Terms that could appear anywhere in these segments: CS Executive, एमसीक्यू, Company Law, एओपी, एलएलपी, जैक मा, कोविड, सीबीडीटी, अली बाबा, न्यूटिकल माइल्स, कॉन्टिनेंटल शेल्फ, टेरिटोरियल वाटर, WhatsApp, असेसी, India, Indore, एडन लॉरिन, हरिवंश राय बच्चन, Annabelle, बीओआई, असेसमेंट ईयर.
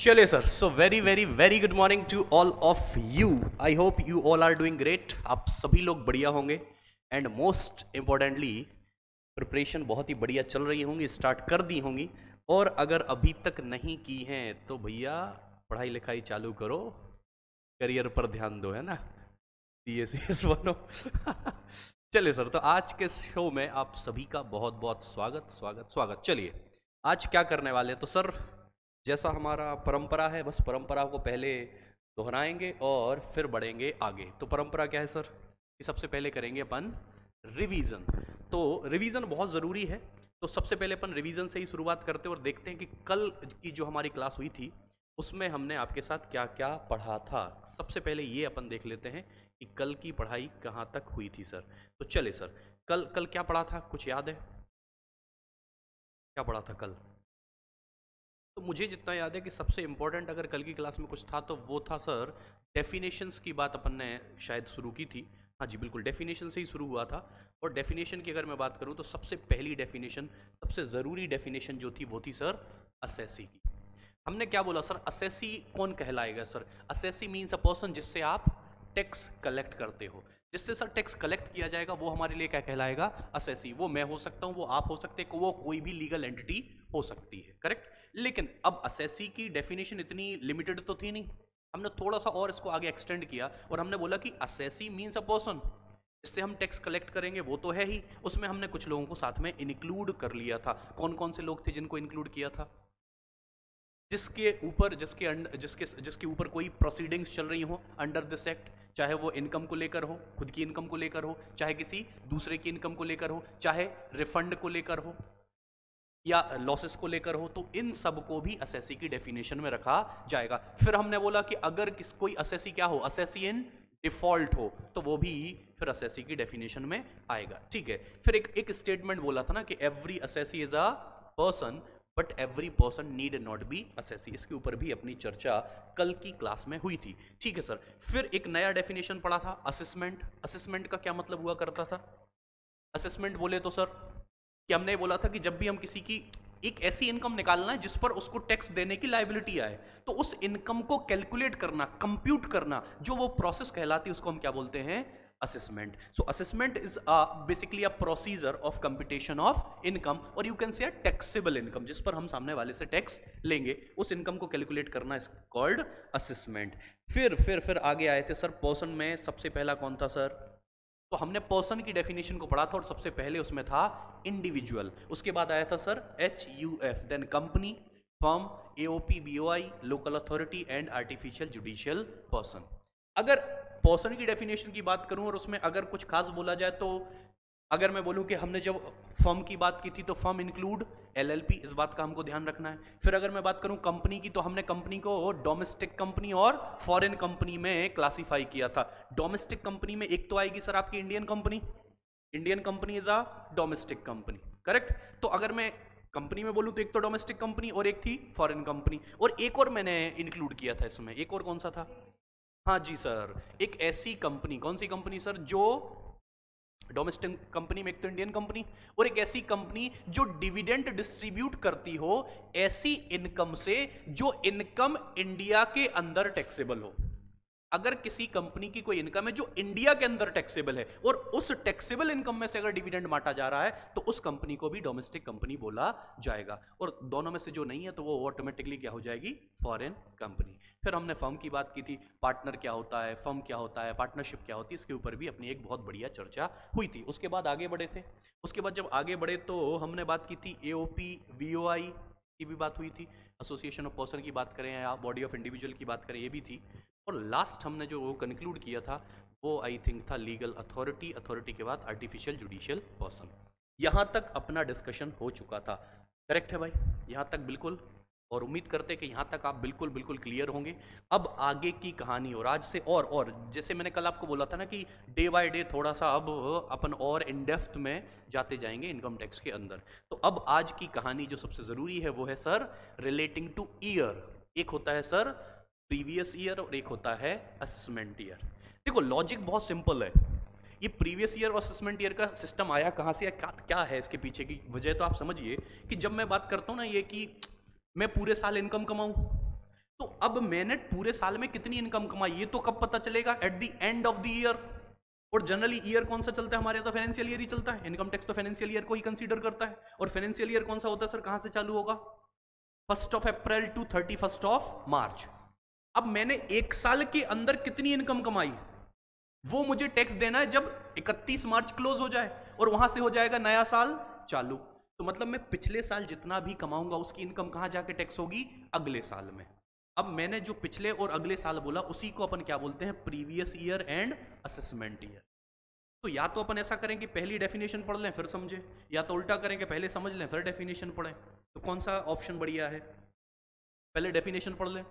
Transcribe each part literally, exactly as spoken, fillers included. चलिए sir, so very very very good morning to all of you. I hope you all are doing great. आप सभी लोग बढ़िया होंगे एंड मोस्ट इम्पॉर्टेंटली प्रिपरेशन बहुत ही बढ़िया चल रही होंगी, स्टार्ट कर दी होंगी, और अगर अभी तक नहीं की हैं तो भैया पढ़ाई लिखाई चालू करो, करियर पर ध्यान दो, है ना, सी एस सी एस बनो। चलिए सर, तो आज के शो में आप सभी का बहुत बहुत स्वागत स्वागत स्वागत। चलिए आज क्या करने वाले हैं, तो सर जैसा हमारा परंपरा है, बस परंपरा को पहले दोहराएंगे और फिर बढ़ेंगे आगे। तो परंपरा क्या है सर, कि सबसे पहले करेंगे अपन रिवीजन। तो रिवीजन बहुत ज़रूरी है, तो सबसे पहले अपन रिवीजन से ही शुरुआत करते हैं और देखते हैं कि कल की जो हमारी क्लास हुई थी उसमें हमने आपके साथ क्या क्या पढ़ा था। सबसे पहले ये अपन देख लेते हैं कि कल की पढ़ाई कहाँ तक हुई थी सर। तो चले सर, कल कल क्या पढ़ा था, कुछ याद है क्या पढ़ा था कल? तो मुझे जितना याद है कि सबसे इम्पोर्टेंट अगर कल की क्लास में कुछ था तो वो था सर डेफिनेशंस की बात अपन ने शायद शुरू की थी। हाँ जी बिल्कुल, डेफिनेशन से ही शुरू हुआ था। और डेफिनेशन की अगर मैं बात करूँ तो सबसे पहली डेफिनेशन, सबसे ज़रूरी डेफिनेशन जो थी वो थी सर असेसी की। हमने क्या बोला सर, असेसी कौन कहलाएगा sir? असेसी means a person जिससे आप टैक्स कलेक्ट करते हो, जिससे सर टैक्स कलेक्ट किया जाएगा, वो हमारे लिए क्या कहलाएगा? असेसी। वो मैं हो सकता हूँ, वो आप हो सकते हैं, वो कोई भी लीगल एंटिटी हो सकती है, करेक्ट। लेकिन अब असेसी की डेफिनेशन इतनी लिमिटेड तो थी नहीं, हमने थोड़ा सा और इसको आगे एक्सटेंड किया और हमने बोला कि असेसी मीन्स अ पर्सन जिससे हम टैक्स कलेक्ट करेंगे, वो तो है ही, उसमें हमने कुछ लोगों को साथ में इंक्लूड कर लिया था। कौन कौन से लोग थे जिनको इंक्लूड किया था? जिसके ऊपर जिसके अंडर जिसके जिसके ऊपर कोई प्रोसीडिंग्स चल रही हो अंडर दिस एक्ट, चाहे वो इनकम को लेकर हो, खुद की इनकम को लेकर हो, चाहे किसी दूसरे की इनकम को लेकर हो, चाहे रिफंड को लेकर हो या लॉसेस को लेकर हो, तो इन सब को भी असेसी की डेफिनेशन में रखा जाएगा। फिर हमने बोला कि अगर किस कोई असेसी क्या हो, असेसी इन डिफॉल्ट हो, तो वो भी फिर असेसी की डेफिनेशन में आएगा, ठीक है। फिर एक एक स्टेटमेंट बोला था ना कि every असेसी is a person but every person need not be असेसी। इसके ऊपर भी अपनी चर्चा कल की क्लास में हुई थी, ठीक है सर। फिर एक नया डेफिनेशन पढ़ा था असेसमेंट। असेसमेंट का क्या मतलब हुआ करता था? असेसमेंट बोले तो सर कि हमने बोला था कि जब भी हम किसी की एक ऐसी इनकम निकालना है जिस पर उसको टैक्स देने की लायबिलिटी आए, तो उस इनकम को कैलकुलेट करना, कंप्यूट करना, जो वो प्रोसेस कहलाती है, उसको हम क्या बोलते हैं? assessment. So assessment is uh, basically a procedure of computation of income or you can say a taxable income, जिस पर हम सामने वाले से टैक्स लेंगे, उस इनकम को कैलकुलेट करना is called assessment. फिर फिर फिर आगे आए थे सर पर्सन में, सबसे पहला कौन था सर? तो हमने पर्सन की डेफिनेशन को पढ़ा था और सबसे पहले उसमें था इंडिविजुअल, उसके बाद आया था sir H U F, then company, firm, एओपी, बीओआई, local authority and artificial judicial person. अगर पर्सन की डेफिनेशन की बात करूं और उसमें अगर कुछ खास बोला जाए तो अगर मैं बोलूं कि हमने जब फर्म की बात की थी तो फर्म इंक्लूड एलएलपी, इस बात का हमको ध्यान रखना है। फिर अगर मैं बात करूं कंपनी की, तो हमने कंपनी को डोमेस्टिक कंपनी और फॉरेन कंपनी में क्लासीफाई किया था। डोमेस्टिक कंपनी में एक तो आएगी सर आपकी Indian company, Indian company is a domestic company, correct. तो अगर मैं कंपनी में बोलूं तो एक तो डोमेस्टिक कंपनी और एक थी फॉरेन कंपनी, और एक और मैंने इंक्लूड किया था इसमें, एक और कौन सा था? हाँ जी सर, एक ऐसी कंपनी, कौन सी कंपनी सर, जो डोमेस्टिक कंपनी में एक तो इंडियन कंपनी और एक ऐसी कंपनी जो डिविडेंड डिस्ट्रीब्यूट करती हो ऐसी इनकम से जो इनकम इंडिया के अंदर टैक्सेबल हो। अगर किसी कंपनी की कोई इनकम है जो इंडिया के अंदर टैक्सेबल है और उस टैक्सेबल इनकम में से अगर डिविडेंड बांटा जा रहा है तो उस कंपनी को भी डोमेस्टिक कंपनी बोला जाएगा, और दोनों में से जो नहीं है तो वो ऑटोमेटिकली क्या हो जाएगी? Foreign company. फिर हमने फर्म की बात की थी, पार्टनर क्या होता है, फर्म क्या होता है, पार्टनरशिप क्या होती है, इसके ऊपर भी अपनी एक बहुत बढ़िया चर्चा हुई थी। उसके बाद आगे बढ़े थे, उसके बाद जब आगे बढ़े तो हमने बात की थी एओपी, वीओआई की भी बात हुई थी, एसोसिएशन ऑफ पर्सन की बात करें या बॉडी ऑफ इंडिविजुअल की बात करें ये भी थी, और लास्ट हमने जो कंक्लूड किया था वो आई थिंक था लीगल अथॉरिटी, अथॉरिटी के बाद आर्टिफिशियल जुडिशियल पर्सन। यहाँ तक अपना डिस्कशन हो चुका था, करेक्ट है भाई, यहाँ तक बिल्कुल, और उम्मीद करते हैं कि यहाँ तक आप बिल्कुल बिल्कुल क्लियर होंगे। अब आगे की कहानी, और आज से और और जैसे मैंने कल आपको बोला था ना कि डे बाय डे थोड़ा सा अब अपन और इन डेप्थ में जाते जाएंगे इनकम टैक्स के अंदर। तो अब आज की कहानी जो सबसे ज़रूरी है वो है सर रिलेटिंग टू ईयर। एक होता है सर प्रीवियस ईयर और एक होता है असेसमेंट ईयर। देखो लॉजिक बहुत सिंपल है, ये प्रीवियस ईयर और असेसमेंट ईयर का सिस्टम आया कहाँ से, क्या है इसके पीछे की वजह तो आप समझिए कि जब मैं बात करता हूँ ना ये कि मैं पूरे साल इनकम कमाऊँ तो अब मैंने पूरे साल में कितनी इनकम कमाई ये तो कब पता चलेगा, at the end of the year. और जनरली ईयर कौन सा चलता है हमारे यहाँ, तो फाइनेंशियल ईयर ही चलता है, इनकम टैक्स तो फाइनेंशियल ईयर को ही कंसीडर करता है। और फाइनेंशियल ईयर कौन सा होता है सर, कहाँ से चालू होगा, first of April to thirty first of March. अब मैंने एक साल के अंदर कितनी इनकम कमाई वो मुझे टैक्स देना है जब इकतीस मार्च क्लोज हो जाए, और वहां से हो जाएगा नया साल चालू। तो मतलब मैं पिछले साल जितना भी कमाऊंगा उसकी इनकम कहाँ जाके टैक्स होगी, अगले साल में। अब मैंने जो पिछले और अगले साल बोला उसी को अपन क्या बोलते हैं, previous year and असेसमेंट ईयर। तो या तो अपन ऐसा करें कि पहली डेफिनेशन पढ़ लें फिर समझें, या तो उल्टा करें कि पहले समझ लें फिर डेफिनेशन पढ़ें। तो कौन सा ऑप्शन बढ़िया है, पहले डेफिनेशन पढ़ लें।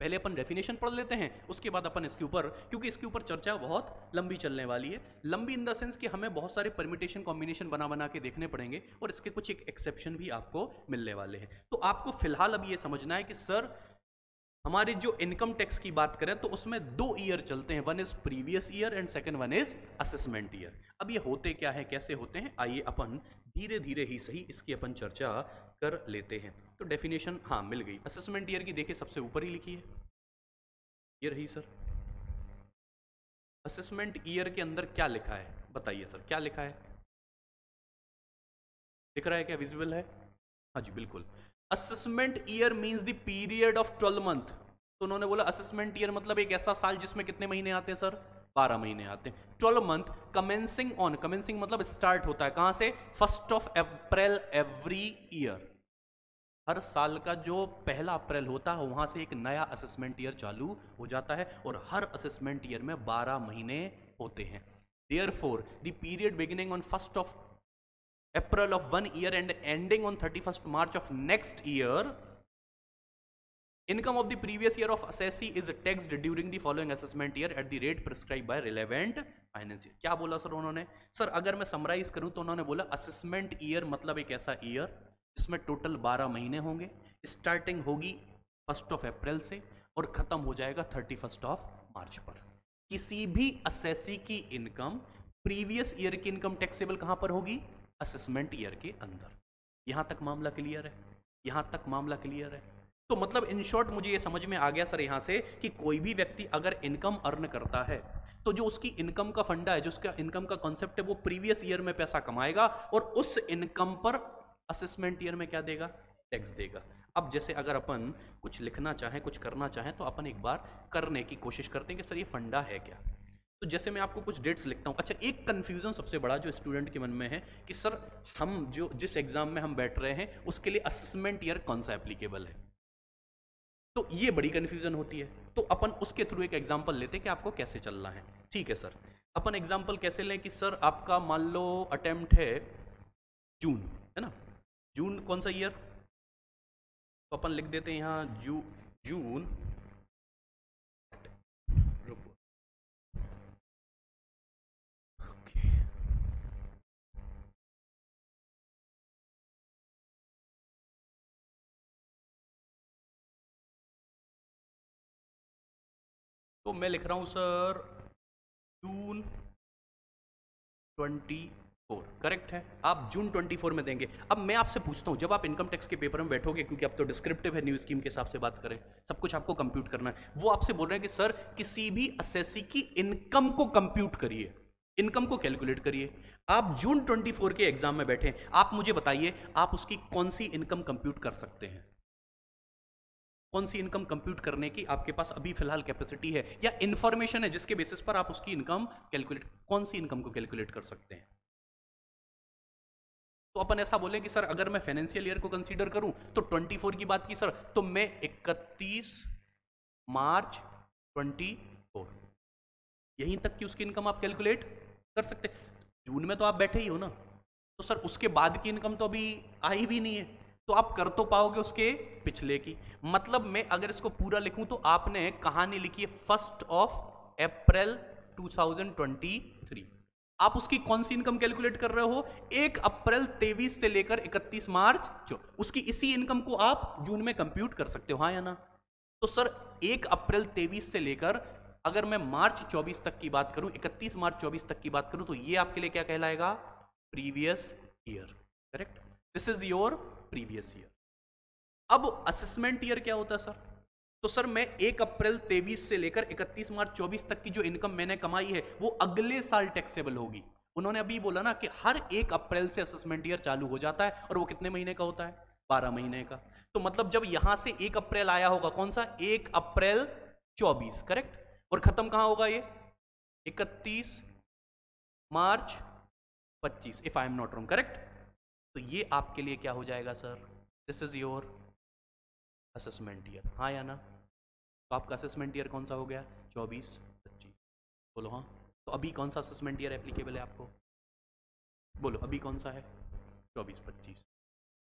पहले अपन डेफिनेशन पढ़ लेते हैं, उसके बाद अपन इसके ऊपर, क्योंकि इसके ऊपर चर्चा बहुत लंबी चलने वाली है। लंबी इन द सेंस कि हमें बहुत सारे परमिटेशन कॉम्बिनेशन बना बना के देखने पड़ेंगे, और इसके कुछ एक एक्सेप्शन भी आपको मिलने वाले हैं। तो आपको फिलहाल अब ये समझना है कि सर हमारी जो इनकम टैक्स की बात करें तो उसमें दो ईयर चलते हैं, one is previous year and second one is असेसमेंट ईयर। अब ये होते क्या है, कैसे होते हैं, आइए अपन धीरे धीरे ही सही इसकी अपन चर्चा कर लेते हैं। तो डेफिनेशन हाँ मिल गई, असेसमेंट ईयर की देखिए सबसे ऊपर ही लिखी है, ये रही सर। असेसमेंट ईयर के अंदर क्या लिखा है बताइए सर, क्या लिखा है, दिख रहा है क्या, विजिबल है, हाँ जी बिल्कुल। असेसमेंट ईयर means the period of twelve month. तो उन्होंने बोला असेसमेंट ईयर मतलब एक ऐसा साल जिसमें कितने महीने आते हैं सर, बारह महीने आते हैं, twelve month. Commencing on, commencing मतलब स्टार्ट होता है कहाँ से, first of April every year. हर साल का जो पहला अप्रैल होता है वहां से एक नया असेसमेंट ईयर चालू हो जाता है, और हर असेसमेंट ईयर में बारह महीने होते हैं। Therefore the period beginning on first of April of one year and ending on thirty-first March of next year, income of the previous year of assessee is taxed during the following assessment year at the rate prescribed by relevant financier। क्या बोला sir उन्होंने, sir अगर मैं summarise करूं तो उन्होंने बोला assessment year मतलब एक ऐसा ईयर जिसमें टोटल बारह महीने होंगे, स्टार्टिंग होगी फर्स्ट ऑफ अप्रैल से और खत्म हो जाएगा थर्टी फर्स्ट ऑफ मार्च पर। किसी भी assessee की इनकम प्रीवियस ईयर की इनकम टैक्सेबल कहां पर होगी, असेसमेंट ईयर के अंदर। यहां तक मामला क्लियर है, यहां तक मामला क्लियर है। तो मतलब इन शॉर्ट मुझे ये समझ में आ गया सर यहां से कि कोई भी व्यक्ति अगर इनकम अर्न करता है तो जो उसकी इनकम का फंडा है, जो उसका इनकम का कॉन्सेप्ट है, वो प्रीवियस ईयर में पैसा कमाएगा और उस इनकम पर असेसमेंट ईयर में क्या देगा, टैक्स देगा। अब जैसे अगर अपन कुछ लिखना चाहें, कुछ करना चाहें, तो अपन एक बार करने की कोशिश करते हैं कि सर ये फंडा है क्या। तो जैसे मैं आपको कुछ डेट्स लिखता हूँ। अच्छा, एक कन्फ्यूज़न सबसे बड़ा जो स्टूडेंट के मन में है कि सर हम जो जिस एग्ज़ाम में हम बैठ रहे हैं उसके लिए असेसमेंट ईयर कौन सा एप्लीकेबल है, तो ये बड़ी कन्फ्यूज़न होती है। तो अपन उसके थ्रू एक एग्जाम्पल लेते हैं कि आपको कैसे चलना है। ठीक है सर, अपन एग्जाम्पल कैसे लें कि सर आपका मान लो अटैम्प्ट है जून, है ना, जून कौन सा ईयर, तो अपन लिख देते हैं यहाँ जू जून तो मैं लिख रहा हूं सर जून चौबीस, करेक्ट है, आप जून चौबीस में देंगे। अब मैं आपसे पूछता हूं, जब आप इनकम टैक्स के पेपर में बैठोगे, क्योंकि अब तो डिस्क्रिप्टिव है, न्यू स्कीम के हिसाब से बात करें, सब कुछ आपको कंप्यूट करना है, वो आपसे बोल रहे हैं कि सर किसी भी असेसी की इनकम को कंप्यूट करिए, इनकम को कैलकुलेट करिए। आप जून चौबीस के एग्जाम में बैठे, आप मुझे बताइए आप उसकी कौन सी इनकम कंप्यूट कर सकते हैं, कौन सी इनकम कंप्यूट करने की आपके पास अभी फिलहाल कैपेसिटी है या इन्फॉर्मेशन है जिसके बेसिस पर आप उसकी इनकम कैलकुलेट, कौन सी इनकम को कैलकुलेट कर सकते हैं। तो अपन ऐसा बोले कि सर अगर मैं फाइनेंशियल ईयर को कंसीडर करूं तो चौबीस की बात की सर, तो मैं इकतीस मार्च चौबीस, यहीं तक की उसकी इनकम आप कैलकुलेट कर सकते। जून में तो आप बैठे ही हो ना, तो सर उसके बाद की इनकम तो अभी आई भी नहीं है, तो आप कर तो पाओगे उसके पिछले की। मतलब मैं अगर इसको पूरा लिखूं तो आपने कहानी लिखी है फर्स्ट ऑफ अप्रैल दो हज़ार तेईस। आप उसकी कौन सी इनकम कैलकुलेट कर रहे हो, एक अप्रैल तेईस से लेकर इकतीस मार्च, उसकी इसी इनकम को आप जून में कंप्यूट कर सकते हो, हाँ या ना। तो सर एक अप्रैल तेईस से लेकर अगर मैं मार्च चौबीस तक की बात करूं, इकतीस मार्च चौबीस तक की बात करूं, तो ये आपके लिए क्या कहलाएगा, previous year, correct, this is your previous year. अब असेसमेंट ईयर क्या होता है सर, तो सर मैं एक अप्रैल तेईस से लेकर इकतीस मार्च चौबीस तक की जो इनकम मैंने कमाई है वो अगले साल टैक्सेबल होगी। उन्होंने अभी बोला ना कि हर एक अप्रैल से असेसमेंट ईयर चालू हो जाता है और वो कितने महीने का होता है, बारह महीने का। तो मतलब जब यहां से एक अप्रैल आया होगा, कौन सा, एक अप्रैल चौबीस, करेक्ट, और खत्म कहां होगा ये, इकतीस मार्च पच्चीस, if I am not wrong, correct. तो ये आपके लिए क्या हो जाएगा sir, this is your असेसमेंट ईयर, हाँ या ना। तो आपका असेसमेंट ईयर कौन सा हो गया, चौबीस पच्चीस, बोलो हाँ। तो अभी कौन सा असेसमेंट ईयर एप्लीकेबल है आपको, बोलो अभी कौन सा है, चौबीस पच्चीस।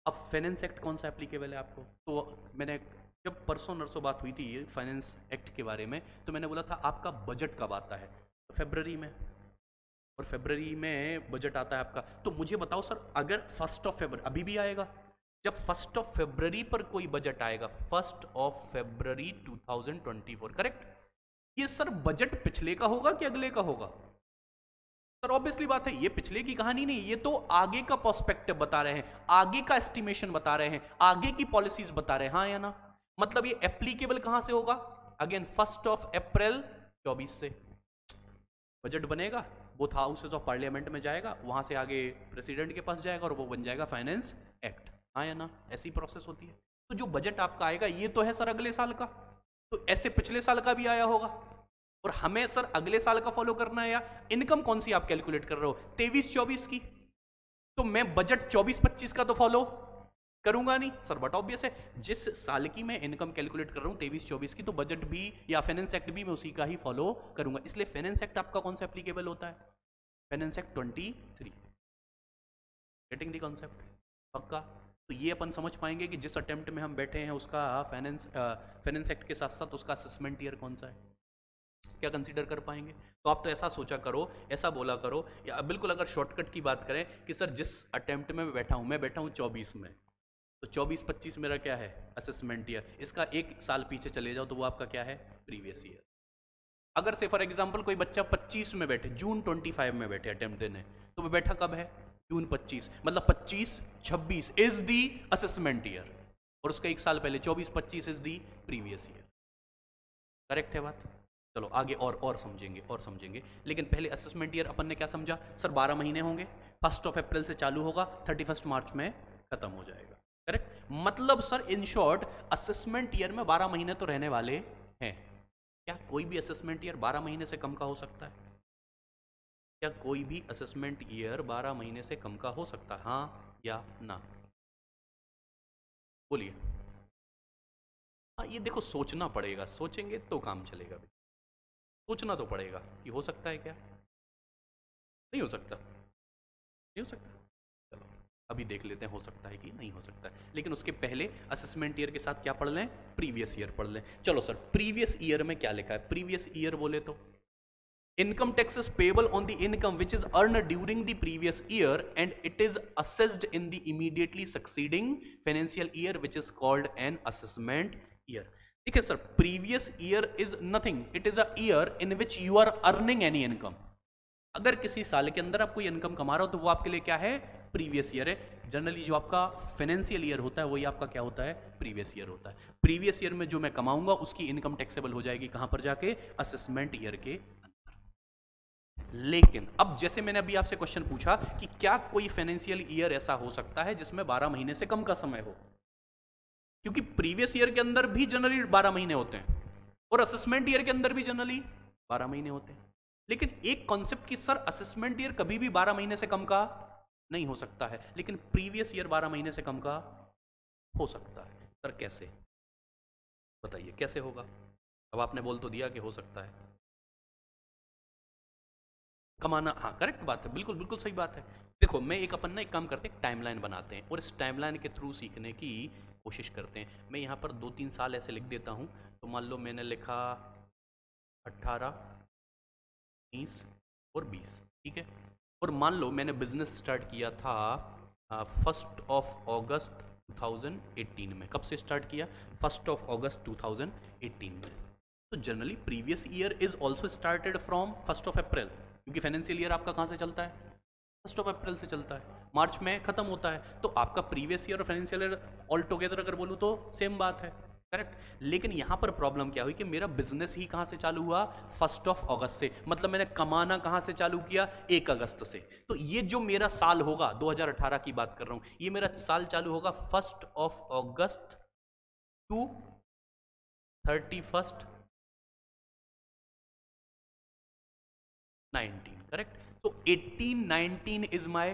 अब फाइनेंस एक्ट कौन सा एप्लीकेबल है आपको, तो मैंने जब परसों नरसों बात हुई थी फाइनेंस एक्ट के बारे में, तो मैंने बोला था आपका बजट कब आता है, तो फरवरी में, और फरवरी में बजट आता है आपका। तो मुझे बताओ सर, अगर फर्स्ट ऑफ फरवरी अभी भी आएगा, जब फर्स्ट ऑफ फरवरी पर कोई बजट आएगा, फर्स्ट ऑफ फरवरी दो हज़ार चौबीस, करेक्ट, ये सर बजट पिछले का होगा कि अगले का होगा सर? ऑब्वियसली बात है ये पिछले की कहानी नहीं, ये तो आगे का पर्सपेक्टिव बता रहे हैं, आगे का एस्टिमेशन बता रहे हैं, आगे की पॉलिसीज बता रहे हैं, हाँ या ना। मतलब ये एप्लीकेबल कहां से होगा, अगेन फर्स्ट ऑफ अप्रैल चौबीस से बजट बनेगा, बोथ हाउसेज ऑफ पार्लियामेंट में जाएगा, वहां से आगे प्रेसिडेंट के पास जाएगा और वो बन जाएगा फाइनेंस एक्ट, हाँ या ना, ऐसी प्रोसेस होती है। तो जो बजट आपका आएगा ये तो है सर अगले साल का, तो ऐसे पिछले साल का भी आया होगा, और हमें सर अगले साल का फॉलो करना है। या इनकम कौन सी आप कैलकुलेट कर रहे हो, तेईस चौबीस की, तो मैं बजट चौबीस पच्चीस का तो फॉलो करूंगा नहीं सर, बट ऑब्वियस है जिस साल की मैं इनकम कैलकुलेट कर रहा हूं तेईस चौबीस की, तो बजट भी या फाइनेंस एक्ट भी मैं उसी का ही फॉलो करूंगा। इसलिए फाइनेंस एक्ट आपका कौन सा एप्लीकेबल होता है, फाइनेंस एक्ट तेईस। गेटिंग द कॉन्सेप्ट, पक्का। तो ये अपन समझ पाएंगे कि जिस अटेम्प्ट में हम बैठे हैं उसका फाइनेंस फाइनेंस एक्ट के साथ साथ उसका असेसमेंट ईयर कौन सा है, क्या कंसीडर कर पाएंगे। तो आप तो ऐसा सोचा करो, ऐसा बोला करो, या बिल्कुल अगर शॉर्टकट की बात करें कि सर जिस अटेम्प्ट में बैठा हूँ, मैं बैठा हूँ चौबीस में, तो चौबीस पच्चीस मेरा क्या है, असेसमेंट ईयर। इसका एक साल पीछे चले जाओ तो वो आपका क्या है, प्रीवियस ईयर। अगर से फॉर एग्जांपल कोई बच्चा पच्चीस में बैठे, जून पच्चीस में बैठे अटेम्प्ट देने, तो वो बैठा कब है, जून पच्चीस, मतलब पच्चीस छब्बीस इज दी असेसमेंट ईयर, और उसका एक साल पहले चौबीस पच्चीस is the previous year, correct है बात। चलो आगे और और समझेंगे और समझेंगे, लेकिन पहले असेसमेंट ईयर अपन ने क्या समझा सर, बारह महीने होंगे, फर्स्ट ऑफ अप्रैल से चालू होगा, थर्टी फर्स्ट मार्च में खत्म हो जाएगा, करेक्ट। मतलब sir in short असेसमेंट ईयर में बारह महीने तो रहने वाले हैं। क्या कोई भी असेसमेंट ईयर बारह महीने से कम का हो सकता है, क्या कोई भी असेसमेंट ईयर बारह महीने से कम का हो सकता है, हाँ या ना, बोलिए। हाँ, ये देखो सोचना पड़ेगा, सोचेंगे तो काम चलेगा, सोचना तो पड़ेगा कि हो सकता है क्या, नहीं हो सकता, नहीं हो सकता, अभी देख लेते हैं हो सकता है कि नहीं हो सकता है। लेकिन उसके पहले असेसमेंट ईयर के साथ क्या पढ़ लें, प्रीवियस ईयर पढ़ लें। चलो सर प्रीवियस ईयर में क्या लिखा है, प्रीवियस ईयर बोले तो income taxes payable on the income which is earn during the previous year and it is assessed in the immediately succeeding financial year which is called an असेसमेंट ईयर। ठीक है sir, previous year is nothing, it is a year in which you are earning any income. अगर किसी साल के अंदर आप कोई income कमा रहे हो तो वो आपके लिए क्या है, प्रीवियस ईयर है। जनरली जो आपका फाइनेंशियल ईयर होता है वही आपका क्या होता है, प्रीवियस ईयर होता है। प्रीवियस ईयर में जो मैं कमाऊंगा उसकी इनकम टैक्सेबल हो जाएगी कहां पर जाके, असेसमेंट ईयर के अंदर। लेकिन अब जैसे मैंने अभी आपसे क्वेश्चन पूछा कि क्या कोई फाइनेंशियल ईयर ऐसा हो सकता है जिसमें बारह महीने से कम का समय हो, क्योंकि प्रीवियस ईयर के अंदर भी जनरली बारह महीने होते हैं और असेसमेंट ईयर के अंदर भी जनरली बारह महीने होते हैं। लेकिन एक कॉन्सेप्ट की सर असेसमेंट ईयर कभी भी बारह महीने से कम का नहीं हो सकता है, लेकिन प्रीवियस ईयर बारह महीने से कम का हो सकता है। सर कैसे, बताइए कैसे होगा। अब आपने बोल तो दिया कि हो सकता है कमाना, हाँ करेक्ट बात है, बिल्कुल बिल्कुल सही बात है। देखो मैं एक अपन ना एक काम करते हैं, टाइमलाइन बनाते हैं और इस टाइमलाइन के थ्रू सीखने की कोशिश करते हैं। मैं यहाँ पर दो तीन साल ऐसे लिख देता हूँ। तो मान लो मैंने लिखा अट्ठारह उन्नीस और बीस, ठीक है, और मान लो मैंने बिजनेस स्टार्ट किया था फर्स्ट ऑफ अगस्त दो हज़ार अठारह में। कब से स्टार्ट किया, फर्स्ट ऑफ अगस्त दो हज़ार अठारह में। तो generally previous year is also started from first of April, क्योंकि फाइनेंशियल ईयर आपका कहाँ से चलता है, फर्स्ट ऑफ अप्रैल से चलता है, मार्च में खत्म होता है। तो आपका प्रीवियस ईयर और फाइनेंशियल ईयर ऑल टुगेदर अगर बोलूँ तो सेम बात है। करेक्ट। लेकिन यहाँ पर प्रॉब्लम क्या हुई कि मेरा बिजनेस ही कहाँ से चालू हुआ, फर्स्ट ऑफ अगस्त से। मतलब मैंने कमाना कहाँ से चालू किया, एक अगस्त से। तो ये जो मेरा साल होगा, दो हज़ार अठारह की बात कर रहा हूँ, ये मेरा साल चालू होगा first of August to thirty first nineteen, correct. तो eighteen nineteen is my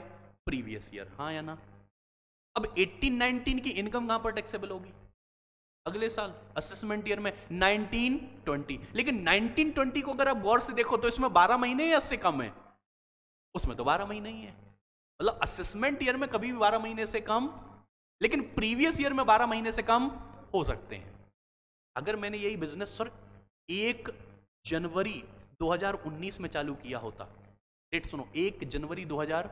previous year, हाँ या ना। अब एटीन नाइनटीन की इनकम कहाँ पर टैक्सेबल होगी, अगले साल असेसमेंट ईयर में नाइनटीन ट्वेंटी। लेकिन नाइनटीन ट्वेंटी को अगर आप गौर से देखो तो इसमें बारह महीने या इससे कम है, उसमें तो बारह महीने ही है। मतलब असेसमेंट ईयर में कभी भी बारह महीने से कम, लेकिन प्रीवियस ईयर में बारह महीने से कम हो सकते हैं। अगर मैंने यही बिजनेस सर एक जनवरी दो हज़ार उन्नीस में चालू किया होता, डेट सुनो, एक जनवरी दो हज़ार,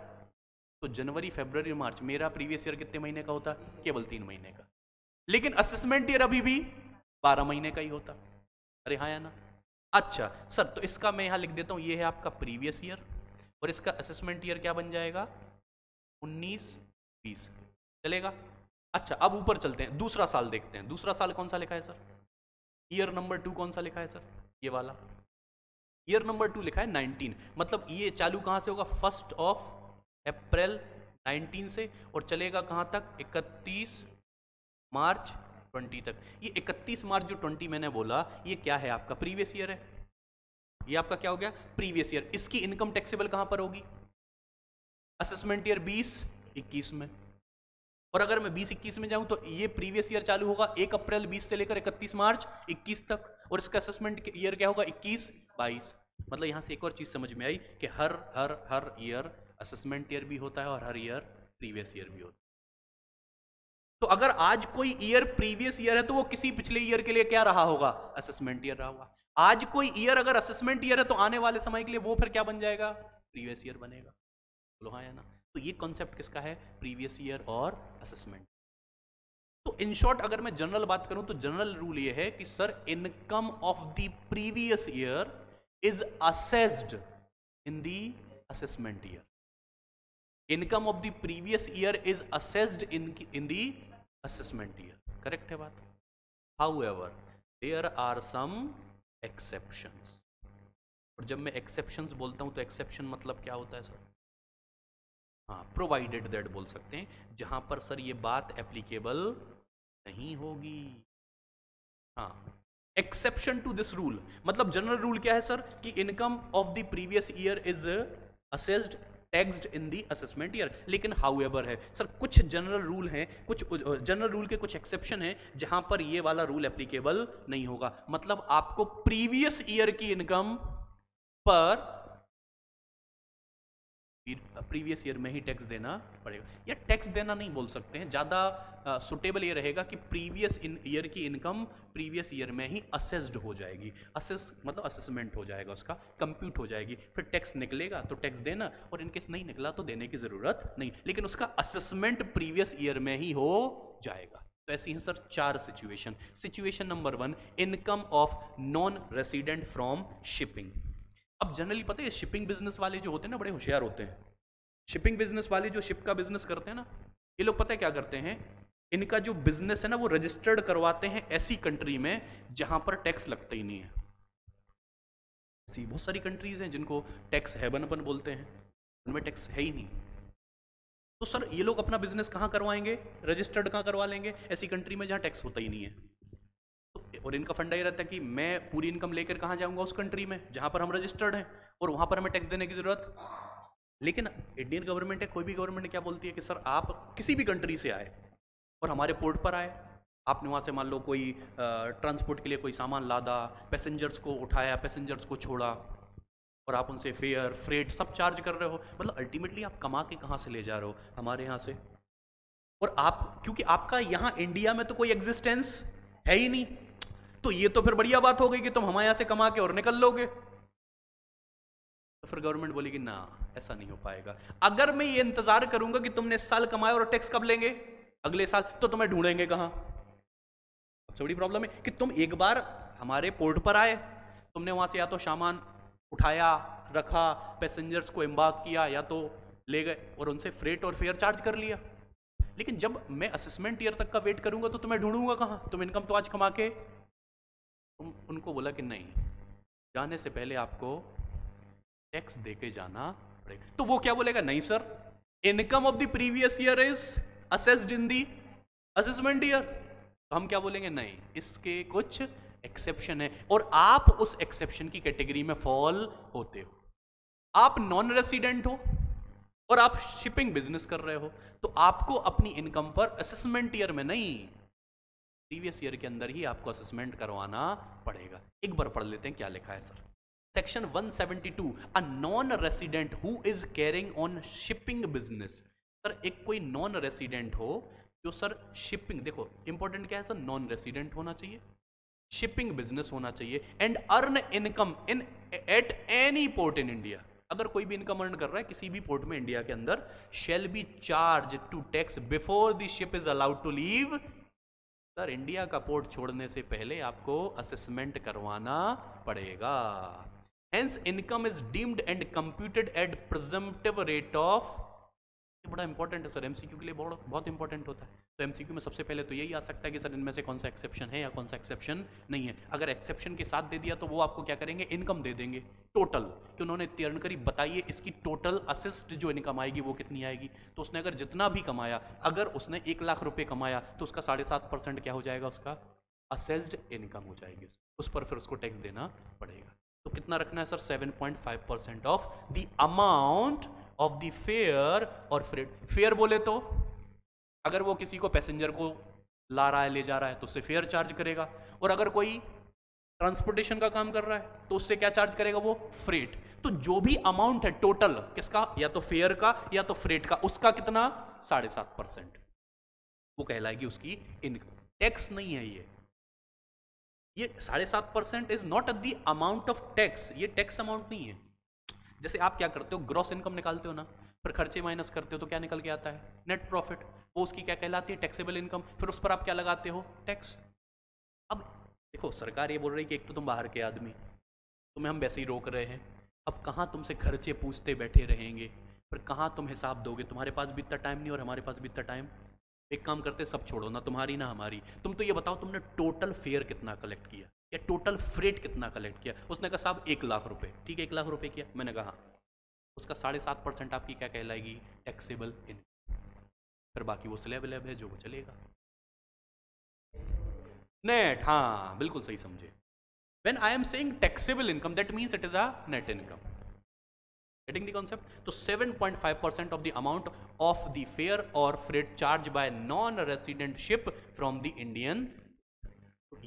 तो जनवरी फरवरी मार्च, मेरा प्रीवियस ईयर कितने महीने का होता, केवल तीन महीने का। लेकिन असेसमेंट ईयर अभी भी बारह महीने का ही होता, अरे हाँ या ना। अच्छा सर, तो इसका मैं यहाँ लिख देता हूँ, ये है आपका प्रीवियस ईयर और इसका असेसमेंट ईयर क्या बन जाएगा, उन्नीस बीस, चलेगा। अच्छा अब ऊपर चलते हैं, दूसरा साल देखते हैं। दूसरा साल कौन सा लिखा है सर, ईयर नंबर टू कौन सा लिखा है सर, ये वाला ईयर नंबर टू लिखा है नाइनटीन। मतलब ये चालू कहाँ से होगा, फर्स्ट ऑफ अप्रैल नाइनटीन से, और चलेगा कहाँ तक, इकतीस मार्च बीस तक। ये इकतीस मार्च जो बीस मैंने बोला, ये क्या है आपका प्रीवियस ईयर है, ये आपका क्या हो गया प्रीवियस ईयर। इसकी इनकम टैक्सेबल कहां पर होगी, असेसमेंट ईयर बीस इक्कीस में। और अगर मैं बीस इक्कीस में जाऊं तो ये प्रीवियस ईयर चालू होगा एक अप्रैल बीस से लेकर इकतीस मार्च इक्कीस तक, और इसका असेसमेंट ईयर क्या होगा इक्कीस बाईस। मतलब यहां से एक और चीज समझ में आई कि हर हर हर ईयर असेसमेंट ईयर भी होता है और हर ईयर प्रीवियस ईयर भी होता है। तो अगर आज कोई ईयर प्रीवियस ईयर है तो वो किसी पिछले ईयर के लिए क्या रहा होगा, असेसमेंट ईयर रहा होगा। आज कोई ईयर अगर असेसमेंट ईयर है तो आने वाले समय के लिए वो फिर क्या बन जाएगा, प्रीवियस ईयर बनेगा। बोलो हाँ या ना। तो ये कॉन्सेप्ट किसका है, प्रीवियस ईयर और असेसमेंट। तो इन शॉर्ट अगर मैं जनरल बात करूं तो जनरल रूल ये है कि sir income of the previous year is assessed in the असेसमेंट ईयर, income of the previous year is assessed in in the असेसमेंट ईयर, correct है बात। However there are some exceptions, और जब मैं exceptions बोलता हूं तो exception मतलब क्या होता है सर, हाँ प्रोवाइडेड दैट बोल सकते हैं, जहां पर सर ये बात एप्लीकेबल नहीं होगी। हाँ एक्सेप्शन टू दिस रूल, मतलब जनरल रूल क्या है सर कि income of the previous year is assessed taxed in the असेसमेंट ईयर। लेकिन हाउएवर है सर, कुछ जनरल रूल हैं, कुछ जनरल रूल के कुछ एक्सेप्शन हैं जहां पर ये वाला रूल एप्लीकेबल नहीं होगा। मतलब आपको प्रीवियस ईयर की इनकम पर प्रीवियस ईयर में ही टैक्स देना पड़ेगा, या टैक्स देना नहीं बोल सकते हैं, ज़्यादा सुटेबल ये रहेगा कि प्रीवियस ईयर की इनकम प्रीवियस ईयर में ही असेस्ड हो जाएगी। असेस मतलब असेसमेंट हो जाएगा, उसका कंप्यूट हो जाएगी, फिर टैक्स निकलेगा तो टैक्स देना, और इनकेस नहीं निकला तो देने की ज़रूरत नहीं, लेकिन उसका असेसमेंट प्रीवियस ईयर में ही हो जाएगा। तो ऐसी हैं सर चार situation. Situation number one, income of non resident from shipping. अब जनरली पता है शिपिंग बिजनेस वाले जो होते हैं ना बड़े होशियार होते हैं, शिपिंग बिजनेस वाले जो शिप का बिजनेस करते हैं ना, ये लोग पता है क्या करते हैं, इनका जो बिजनेस है ना वो रजिस्टर्ड करवाते हैं ऐसी कंट्री में जहां पर टैक्स लगता ही नहीं है। ऐसी बहुत सारी कंट्रीज हैं जिनको टैक्स हेवनपन बोलते हैं, उनमें टैक्स है ही नहीं। तो सर ये लोग अपना बिजनेस कहाँ करवाएंगे, रजिस्टर्ड कहाँ करवा लेंगे, ऐसी कंट्री में जहाँ टैक्स होता ही नहीं है। और इनका फंडा ये रहता है कि मैं पूरी इनकम लेकर कहाँ जाऊँगा, उस कंट्री में जहाँ पर हम रजिस्टर्ड हैं और वहाँ पर हमें टैक्स देने की ज़रूरत। लेकिन इंडियन गवर्नमेंट है, कोई भी गवर्नमेंट क्या बोलती है कि सर आप किसी भी कंट्री से आए और हमारे पोर्ट पर आए, आपने वहाँ से मान लो कोई ट्रांसपोर्ट के लिए कोई सामान लादा, पैसेंजर्स को उठाया, पैसेंजर्स को छोड़ा, और आप उनसे फेयर फ्रेट सब चार्ज कर रहे हो। मतलब अल्टीमेटली आप कमा के कहाँ से ले जा रहे हो, हमारे यहाँ से। और आप क्योंकि आपका यहाँ इंडिया में तो कोई एग्जिस्टेंस है ही नहीं, तो ये तो फिर बढ़िया बात हो गई कि तुम हमारे यहाँ से कमा के और निकल लोगे। तो फिर गवर्नमेंट बोलेगी ना, ऐसा नहीं हो पाएगा। अगर मैं ये इंतजार करूंगा कि तुमने इस साल कमाया और टैक्स कब लेंगे, अगले साल, तो तुम्हें ढूंढेंगे कहाँ। सबसे बड़ी प्रॉब्लम है कि तुम एक बार हमारे पोर्ट पर आए, तुमने वहां से या तो सामान उठाया, रखा, पैसेंजर्स को एम्बार्क किया या तो ले गए और उनसे फ्रेट और फेयर चार्ज कर लिया। लेकिन जब मैं असेसमेंट ईयर तक का वेट करूंगा तो तुम्हें ढूंढूंगा कहाँ, तुम इनकम तो आज कमा के। तुम उनको बोला कि नहीं, जाने से पहले आपको टैक्स दे के जाना पड़ेगा। तो वो क्या बोलेगा, नहीं sir, income of the previous year is assessed in the असेसमेंट ईयर। तो हम क्या बोलेंगे, नहीं, इसके कुछ एक्सेप्शन है और आप उस एक्सेप्शन की कैटेगरी में फॉल होते हो। आप नॉन रेसिडेंट हो और आप शिपिंग बिजनेस कर रहे हो, तो आपको अपनी इनकम पर असेसमेंट ईयर में नहीं, प्रीवियस ईयर के अंदर ही आपको असेसमेंट करवाना पड़ेगा। एक बार पढ़ लेते हैं क्या लिखा है sir. Section one seventy two, a non resident who is carrying on shipping business. Sir एक कोई नॉन रेसिडेंट हो जो सर शिपिंग, देखो इंपॉर्टेंट क्या है सर, नॉन रेसिडेंट होना चाहिए, शिपिंग बिजनेस होना चाहिए, and earn income in at any port in India. अगर कोई भी इनकम अर्न कर रहा है किसी भी पोर्ट में इंडिया के अंदर, shall be charge to tax before the ship is allowed to leave. Sir India का पोर्ट छोड़ने से पहले आपको असेसमेंट करवाना पड़ेगा। Hence income is deemed and computed at presumptive rate of. ये बड़ा इंपॉर्टेंट है सर, एमसीक्यू के लिए बहुत बहुत इंपॉर्टेंट होता है। तो एमसीक्यू में सबसे पहले तो यही आ सकता है कि सर इनमें से कौन सा एक्सेप्शन है या कौन सा एक्सेप्शन नहीं है। अगर एक्सेप्शन के साथ दे दिया तो वो आपको क्या करेंगे, इनकम दे देंगे टोटल, कि उन्होंने इतनी अर्न करी, बताइए इसकी टोटल असिस्ट जो इनकम आएगी वो कितनी आएगी। तो उसने अगर जितना भी कमाया, अगर उसने एक लाख रुपये कमाया तो उसका साढ़े सात परसेंट क्या हो जाएगा, उसका असेस्ड इनकम हो जाएगी, उस पर फिर उसको टैक्स देना पड़ेगा। तो कितना रखना है sir, seven point five percent of the amount of the fare और फ्रेट। फेयर बोले तो अगर वो किसी को पैसेंजर को ला रहा है, ले जा रहा है, तो उससे फेयर चार्ज करेगा, और अगर कोई ट्रांसपोर्टेशन का काम कर रहा है तो उससे क्या चार्ज करेगा, वो फ्रेट। तो जो भी अमाउंट है टोटल किसका, या तो फेयर का या तो फ्रेट का, उसका कितना, साढ़े सात परसेंट वो कहलाएगी उसकी इनकम। टैक्स नहीं है ये, ये साढ़े सात percent is not at the amount of tax, ये टैक्स अमाउंट नहीं है। जैसे आप क्या करते हो, ग्रॉस इनकम निकालते हो ना, फिर खर्चे माइनस करते हो तो क्या निकल के आता है, नेट प्रॉफिट, वो उसकी क्या कहलाती है, टैक्सेबल इनकम। फिर उस पर आप क्या लगाते हो, टैक्स। अब देखो सरकार ये बोल रही है कि एक तो तुम बाहर के आदमी, तुम्हें हम वैसे ही रोक रहे हैं, अब कहाँ तुमसे खर्चे पूछते बैठे रहेंगे, फिर कहाँ तुम हिसाब दोगे, तुम्हारे पास भी इतना टाइम नहीं और हमारे पास भी इतना टाइम। एक काम करते, सब छोड़ो ना, तुम्हारी ना हमारी, तुम तो ये बताओ तुमने टोटल फेयर कितना कलेक्ट किया या टोटल फ्रेट कितना कलेक्ट किया। उसने कहा साहब एक लाख रुपए, ठीक है एक लाख रुपए किया, मैंने कहा उसका साढ़े सात परसेंट आपकी क्या कहलाएगी, टैक्सेबल इनकम। फिर बाकी वो स्लैब लैब है जो वो चलेगा नेट। हाँ बिल्कुल सही समझे, when I am saying taxable income that means it is a net income. Getting the concept. तो seven point five percent of the amount of the fare और freight charge by non resident ship from the Indian.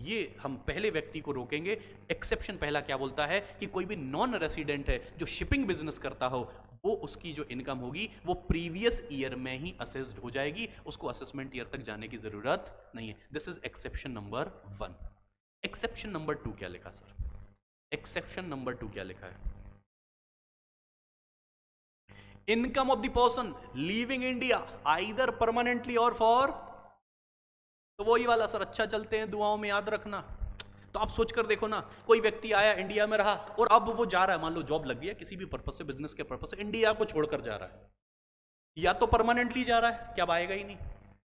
ये हम पहले व्यक्ति को रोकेंगे। Exception पहला क्या बोलता है कि कोई भी नॉन रेसिडेंट है जो शिपिंग बिजनेस करता हो, वो उसकी जो इनकम होगी वो प्रीवियस ईयर में ही असेस्ड हो जाएगी, उसको असेसमेंट ईयर तक जाने की जरूरत नहीं है। This is exception number one. Exception number two क्या लिखा सर, एक्सेप्शन नंबर टू क्या लिखा है, income of the person leaving India either permanently और फॉर। तो वही वाला सर, अच्छा चलते हैं दुआओं में, याद रखना। तो आप सोच कर देखो ना, कोई व्यक्ति आया इंडिया में रहा और अब वो जा रहा है, मान लो जॉब लग गई है किसी भी पर्पस से, बिजनेस के पर्पस से, इंडिया को छोड़कर जा रहा है, या तो परमानेंटली जा रहा है कि अब आएगा ही नहीं,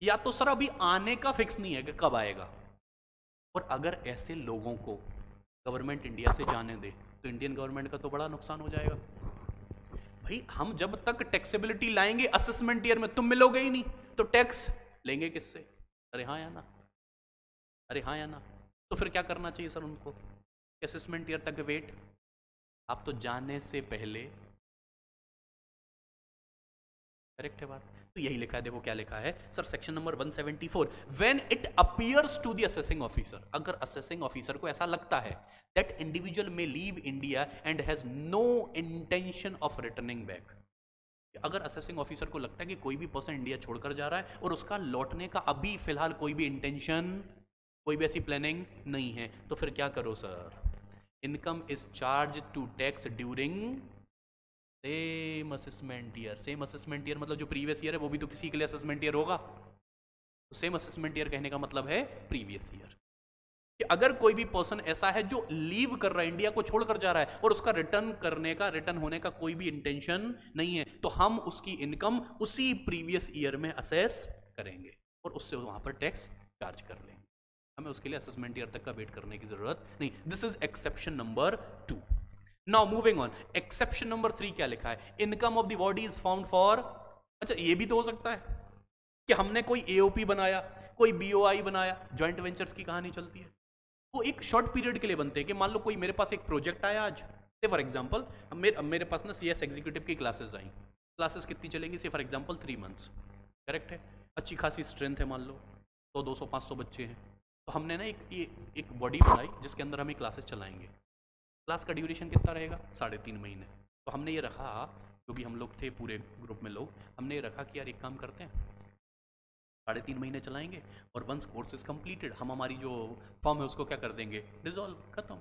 या तो सर अभी आने का फिक्स नहीं है कि कब आएगा। और अगर ऐसे लोगों को गवर्नमेंट इंडिया से जाने दे तो इंडियन गवर्नमेंट का तो बड़ा नुकसान हो जाएगा। भाई हम जब तक टैक्सेबिलिटी लाएंगे असेसमेंट ईयर में, तुम मिलोगे ही नहीं तो टैक्स लेंगे किससे, अरे हाँ या ना, अरे हाँ या ना। तो फिर क्या करना चाहिए सर उनको, असेसमेंट ईयर तक वेट। आप तो जाने से पहले, करेक्ट है बात, तो यही लिखा है। देखो क्या लिखा है sir, section number one seventy four, when it appears to the assessing officer. अगर असेसिंग ऑफिसर को ऐसा लगता है दैट इंडिविजुअल में leave India and has no intention of returning back. अगर असेसिंग ऑफिसर को लगता है कि कोई भी पर्सन इंडिया छोड़कर जा रहा है और उसका लौटने का अभी फिलहाल कोई भी इंटेंशन, कोई भी ऐसी प्लानिंग नहीं है, तो फिर क्या करो sir, income is charge to tax during same असेसमेंट ईयर। Same असेसमेंट ईयर मतलब जो प्रीवियस ईयर है वो भी तो किसी के लिए असेसमेंट ईयर होगा, तो सेम असेसमेंट ईयर कहने का मतलब है प्रीवियस ईयर। कि अगर कोई भी पर्सन ऐसा है जो लीव कर रहा है, इंडिया को छोड़कर जा रहा है और उसका रिटर्न करने का, रिटर्न होने का कोई भी इंटेंशन नहीं है, तो हम उसकी इनकम उसी प्रीवियस ईयर में असेस करेंगे और उससे वहाँ पर टैक्स चार्ज कर लेंगे। हमें उसके लिए असेसमेंट ईयर तक का वेट करने की जरूरत नहीं। This is exception number two. Now moving on, exception number three क्या लिखा है? Income of the body is found for. अच्छा, ये भी तो हो सकता है कि हमने कोई एओपी बनाया, कोई बीओआई बनाया, ज्वाइंट वेंचर्स की कहानी चलती है, वो एक शॉर्ट पीरियड के लिए बनते हैं। कि मान लो कोई मेरे पास एक प्रोजेक्ट आया आज, से फॉर एग्जाम्पल मेरे मेरे पास ना सी एस एग्जीक्यूटिव की क्लासेस आई, क्लासेस कितनी चलेंगी? Say for example three months, correct है। अच्छी खासी स्ट्रेंथ है, मान लो सौ दो सौ पाँच सौ बच्चे हैं, तो हमने ना एक ये एक बॉडी बनाई जिसके अंदर हम ये क्लासेस चलाएंगे। क्लास का ड्यूरेशन कितना रहेगा? साढ़े तीन महीने। तो हमने ये रखा, जो भी हम लोग थे पूरे ग्रुप में लोग, हमने ये रखा कि यार एक काम करते हैं, साढ़े तीन महीने चलाएंगे और वंस कोर्स इज कम्प्लीटेड हम हमारी जो फॉर्म है उसको क्या कर देंगे? डिजॉल्व, खत्म।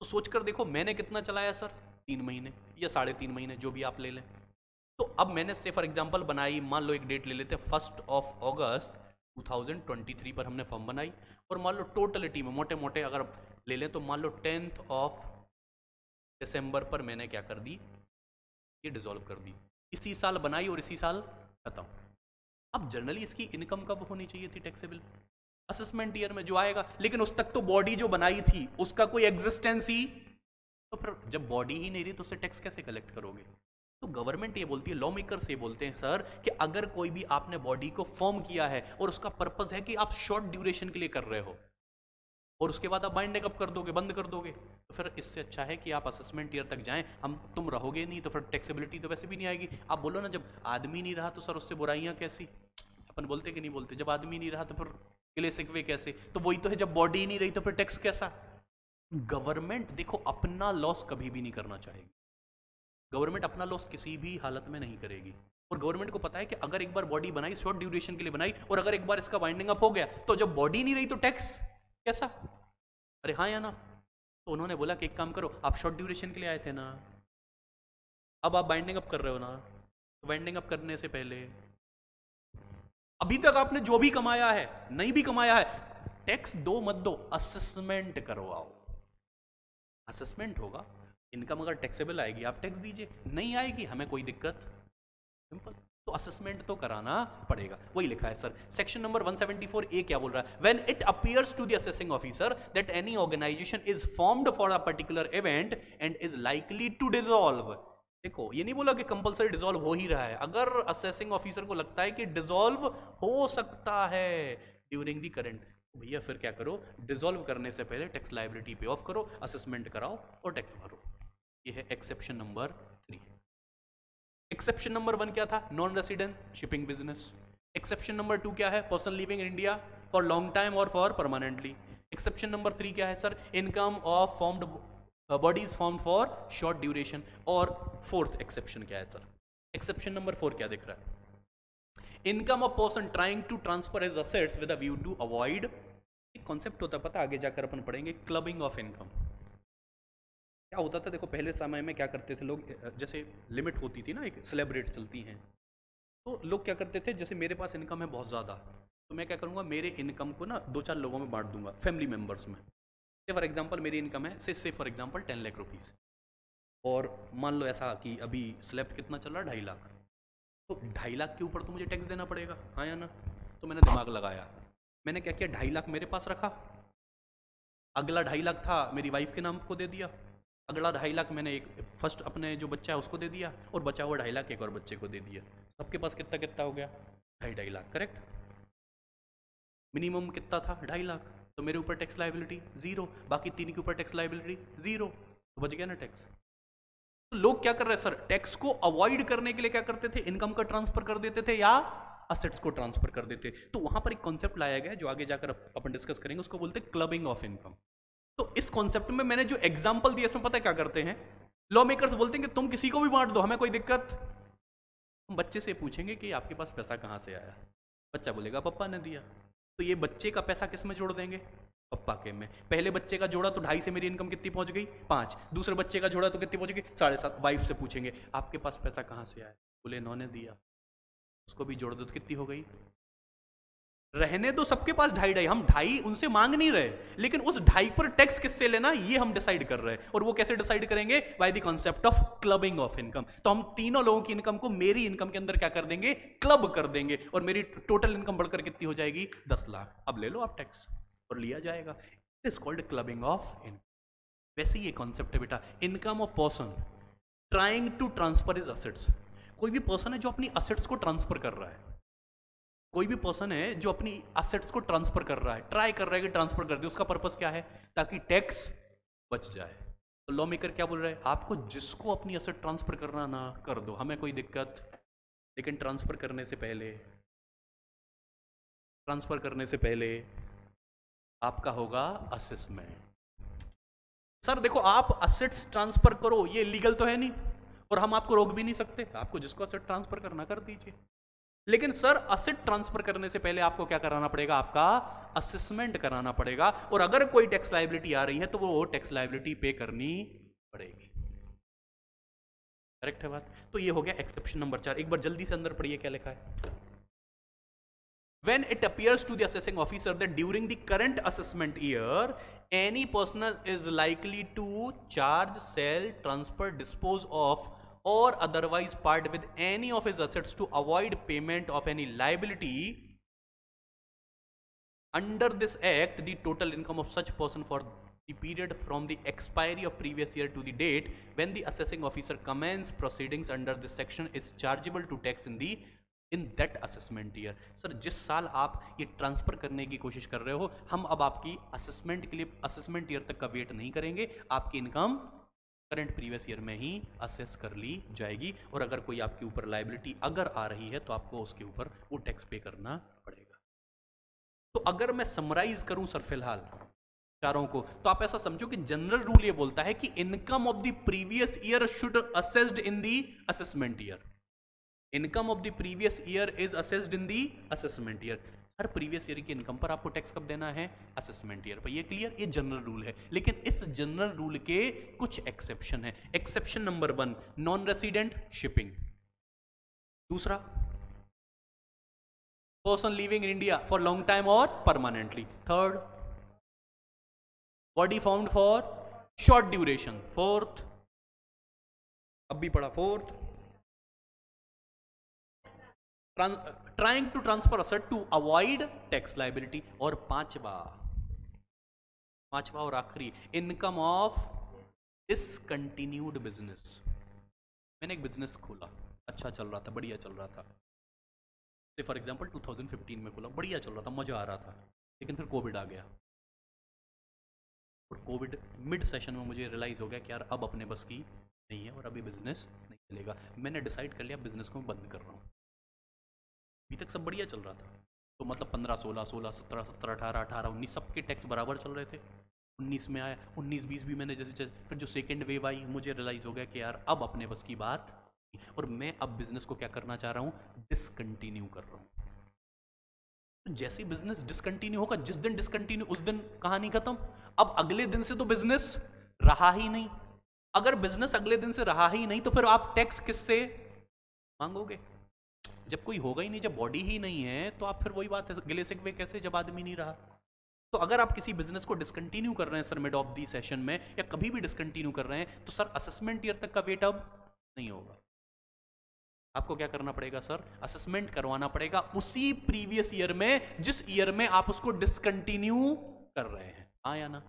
तो सोच कर देखो मैंने कितना चलाया सर, तीन महीने या साढ़े तीन महीने जो भी आप ले लें। तो अब मैंने से फॉर एग्जाम्पल बनाई, मान लो एक डेट ले लेते हैं, फर्स्ट ऑफ ऑगस्ट दो हज़ार तेईस पर हमने फॉर्म बनाई और मान लो टोटलिटी में मोटे मोटे अगर ले लें तो मान लो टेंथ ऑफ दिसंबर पर मैंने क्या कर दी, ये डिजॉल्व कर दी। इसी साल बनाई और इसी साल खत्म। अब जनरली इसकी इनकम कब होनी चाहिए थी? टैक्सेबल असेसमेंट ईयर में जो आएगा, लेकिन उस तक तो बॉडी जो बनाई थी उसका कोई एग्जिस्टेंस ही, तो फिर जब बॉडी ही नहीं रही तो उससे टैक्स कैसे कलेक्ट करोगे? तो गवर्नमेंट ये बोलती है, लॉ मेकर्स ये बोलते हैं सर कि अगर कोई भी आपने बॉडी को फॉर्म किया है और उसका पर्पस है कि आप शॉर्ट ड्यूरेशन के लिए कर रहे हो और उसके बाद आप बाइंड अप कर दोगे, बंद कर दोगे, तो फिर इससे अच्छा है कि आप असेसमेंट ईयर तक जाएं। हम तुम रहोगे नहीं तो फिर टैक्सेबिलिटी तो वैसे भी नहीं आएगी। आप बोलो ना, जब आदमी नहीं रहा तो सर उससे बुराइयाँ कैसी, अपन बोलते कि नहीं बोलते? जब आदमी नहीं रहा तो फिर गिले शिकवे कैसे? तो वही तो है, जब बॉडी ही नहीं रही तो फिर टैक्स कैसा? गवर्नमेंट देखो अपना लॉस कभी भी नहीं करना चाहेगी, गवर्नमेंट अपना लॉस किसी भी हालत में नहीं करेगी। और गवर्नमेंट को पता है कि अगर एक बार बॉडी बनाई, शॉर्ट ड्यूरेशन के लिए बनाई, और अगर एक बार इसका वाइंडिंग अप हो गया तो जब बॉडी नहीं रही तो टैक्स कैसा? अरे हाँ या ना? तो उन्होंने बोला कि एक काम करो, आप शॉर्ट ड्यूरेशन के लिए आए थे ना, अब आप बाइंडिंग अप कर रहे हो ना, तो बाइंडिंग अप करने से पहले अभी तक आपने जो भी कमाया है, नहीं भी कमाया है, टैक्स दो मत दो, असेसमेंट करवाओ। असेसमेंट होगा, इनकम अगर टैक्सेबल आएगी आप टैक्स दीजिए, नहीं आएगी हमें कोई दिक्कत, सिंपल। तो असेसमेंट तो कराना पड़ेगा, वही लिखा है sir. Section number one seventy four A क्या बोल रहा है? When it appears to the assessing officer that any organisation is formed for a particular event and is likely to dissolve. देखो ये नहीं बोला कि कंपलसरी डिजॉल्व हो ही रहा है, अगर असेसिंग ऑफिसर को लगता है कि डिजॉल्व हो सकता है ड्यूरिंग द करंट, भैया फिर क्या करो, डिजॉल्व करने से पहले टैक्स लाइबिलिटी पे ऑफ करो, असेसमेंट कराओ और टैक्स भरो। ये है exception number three. Exception number one क्या था? Non resident shipping business. Exception number two क्या है? Person living in India for long time और for permanently. Exception number three क्या है sir? Income of formed bodies formed for short duration. और fourth exception क्या है सर? एक्सेप्शन नंबर फोर क्या दिख रहा है? Income of person trying to transfer his assets with a view to avoid. एक कॉन्सेप्ट होता है, पता आगे जाकर अपन पढ़ेंगे, क्लबिंग ऑफ इनकम। क्या होता था देखो, पहले समय में क्या करते थे लोग, जैसे लिमिट होती थी ना, एक स्लैब रेट चलती हैं, तो लोग क्या करते थे, जैसे मेरे पास इनकम है बहुत ज़्यादा तो मैं क्या करूँगा, मेरे इनकम को ना दो चार लोगों में बांट दूंगा, फैमिली मेम्बर्स में। से फॉर एग्जांपल मेरी इनकम है say say for example ten lakh rupees, और मान लो ऐसा कि अभी स्लैब कितना चल रहा है, ढाई लाख, तो ढाई लाख के ऊपर तो मुझे टैक्स देना पड़ेगा, हाँ या ना? तो मैंने दिमाग लगाया, मैंने क्या किया, ढाई लाख मेरे पास रखा, अगला ढाई लाख था मेरी वाइफ के नाम को दे दिया, अगला ढाई लाख मैंने एक फर्स्ट अपने जो बच्चा है उसको दे दिया, और बचा हुआ ढाई लाख एक और बच्चे को दे दिया, सबके पास कितना कितना हो गया? ढाई ढाई लाख, करेक्ट। मिनिमम कितना था? ढाई लाख। तो मेरे ऊपर टैक्स लायबिलिटी जीरो, बाकी तीन के ऊपर टैक्स लायबिलिटी जीरो, तो बच गया ना टैक्स। तो लोग क्या कर रहे हैं सर, टैक्स को अवॉइड करने के लिए क्या करते थे, इनकम का ट्रांसफर कर देते थे या असेट्स को ट्रांसफर कर देते। तो वहां पर एक कॉन्सेप्ट लाया गया जो आगे जाकर अपन डिस्कस करेंगे, उसको बोलते हैं क्लबिंग ऑफ इनकम। तो इस कॉन्सेप्ट में मैंने जो एग्जाम्पल दिया, इसमें पता है क्या करते हैं, लॉ मेकर्स बोलते हैं कि तुम किसी को भी बांट दो, हमें कोई दिक्कत। हम बच्चे से पूछेंगे कि आपके पास पैसा कहाँ से आया, बच्चा बोलेगा पप्पा ने दिया, तो ये बच्चे का पैसा किस में जोड़ देंगे? पप्पा के में। पहले बच्चे का जोड़ा तो ढाई से मेरी इनकम कितनी पहुँच गई? पाँच। दूसरे बच्चे का जोड़ा तो कितनी पहुँच गई? साढ़े सात। वाइफ से पूछेंगे आपके पास पैसा कहाँ से आया, बोले इन्होंने दिया, उसको भी जोड़ दो तो कितनी हो गई? रहने दो, सबके पास ढाई ढाई, हम ढाई उनसे मांग नहीं रहे, लेकिन उस ढाई पर टैक्स किससे लेना ये हम डिसाइड कर रहे हैं। और वो कैसे डिसाइड करेंगे? By the concept of clubbing of income. तो हम तीनों लोगों की इनकम को मेरी इनकम के अंदर क्या कर देंगे? क्लब कर देंगे। और मेरी टोटल इनकम बढ़कर कितनी हो जाएगी? दस लाख। अब ले लो आप टैक्स और लिया जाएगा। It is called clubbing of income. वैसे ये कॉन्सेप्ट है बेटा, income of person trying to transfer his assets. कोई भी पर्सन है जो अपनी असेट्स को ट्रांसफर कर रहा है, कोई भी पर्सन है जो अपनी असेट्स को ट्रांसफर कर रहा है, ट्राई कर रहा है कि ट्रांसफर कर दे। उसका पर्पस क्या है? ताकि टैक्स बच जाए। तो लॉ मेकर क्या बोल रहा है? आपको जिसको अपनी असेट ट्रांसफर करना ना कर दो, हमें कोई दिक्कत, लेकिन ट्रांसफर करने से पहले ट्रांसफर करने से पहले आपका होगा असेसमेंट। सर देखो, आप असेट्स ट्रांसफर करो, ये लीगल तो है नहीं और हम आपको रोक भी नहीं सकते, आपको जिसको असेट ट्रांसफर करना कर दीजिए। लेकिन सर असेट ट्रांसफर करने से पहले आपको क्या कराना पड़ेगा? आपका असेसमेंट कराना पड़ेगा, और अगर कोई टैक्स लायबिलिटी आ रही है तो वो टैक्स लायबिलिटी पे करनी पड़ेगी। करेक्ट है बात? तो ये हो गया एक्सेप्शन नंबर चार। एक बार जल्दी से अंदर पढ़िए क्या लिखा है। When it appears to the assessing officer that during the current assessment year, any person is likely to charge, sell, transfer, dispose of, or otherwise part with any of his assets to avoid payment of any liability under this act, the total income of such person for the period from the expiry of previous year to the date when the assessing officer commences proceedings under this section is chargeable to tax in the in that असेसमेंट ईयर। Sir जिस साल आप ये transfer करने की कोशिश कर रहे हो, हम अब आपकी असेसमेंट के लिए असेसमेंट ईयर तक का वेट नहीं करेंगे, आपकी इनकम करंट प्रीवियस ईयर में ही असेस कर ली जाएगी। और अगर कोई आपके ऊपर लायबिलिटी अगर आ रही है तो आपको उसके ऊपर वो टैक्स पे करना पड़ेगा। तो अगर मैं समराइज करूं सर फिलहाल चारों को, तो आप ऐसा समझो कि जनरल रूल ये बोलता है कि income of the previous year should assessed in the असेसमेंट ईयर। Income of the previous year is assessed in the असेसमेंट ईयर। हर प्रीवियस ईयर की इनकम पर आपको टैक्स कब देना है? असेसमेंट ईयर पर। ये क्लियर, ये जनरल रूल है। लेकिन इस जनरल रूल के कुछ एक्सेप्शन है। Exception number one, non resident shipping. दूसरा, person living in India for long time और permanently. Third, body found for short duration. Fourth, अब भी पढ़ा, fourth trying to transfer asset to avoid tax liability. और पांचवा पांचवा और आखिरी, इनकम ऑफ डिसकंटिन्यूड बिजनेस। मैंने एक बिजनेस खोला, अच्छा चल रहा था, बढ़िया चल रहा था, फॉर एग्जांपल दो हज़ार पंद्रह में खोला, बढ़िया चल रहा था, मजा आ रहा था, लेकिन फिर कोविड आ गया। और कोविड मिड सेशन में मुझे रियलाइज हो गया कि यार अब अपने बस की नहीं है और अभी बिजनेस नहीं चलेगा। मैंने डिसाइड कर लिया बिजनेस को बंद कर रहा हूँ। अभी तक सब बढ़िया चल रहा था, तो मतलब पंद्रह सोलह सोलह सत्रह सत्रह अठारह अठारह उन्नीस सबके टैक्स बराबर चल रहे थे। उन्नीस में आया, उन्नीस बीस भी मैंने जैसे, फिर जो सेकेंड वेव आई मुझे रियलाइज़ हो गया कि यार अब अपने बस की बात, और मैं अब बिजनेस को क्या करना चाह रहा हूँ? डिसकंटिन्यू कर रहा हूँ। तो जैसे ही बिजनेस डिसकंटिन्यू होगा, जिस दिन डिसकंटिन्यू उस दिन कहानी खत्म। अब अगले दिन से तो बिजनेस रहा ही नहीं। अगर बिजनेस अगले दिन से रहा ही नहीं तो फिर आप टैक्स किससे मांगोगे? जब कोई होगा ही नहीं, जब बॉडी ही नहीं है, तो आप फिर वही बात है, गिले शिकवे कैसे जब आदमी नहीं रहा। तो अगर आप किसी बिजनेस को डिसकंटिन्यू कर रहे हैं sir mid of the session में, या कभी भी डिसकंटिन्यू कर रहे हैं, तो सर असेसमेंट ईयर तक का वेट अब नहीं होगा। आपको क्या करना पड़ेगा सर? असेसमेंट करवाना पड़ेगा उसी प्रीवियस ईयर में जिस ईयर में आप उसको डिसकंटिन्यू कर रहे हैं। हाँ या ना?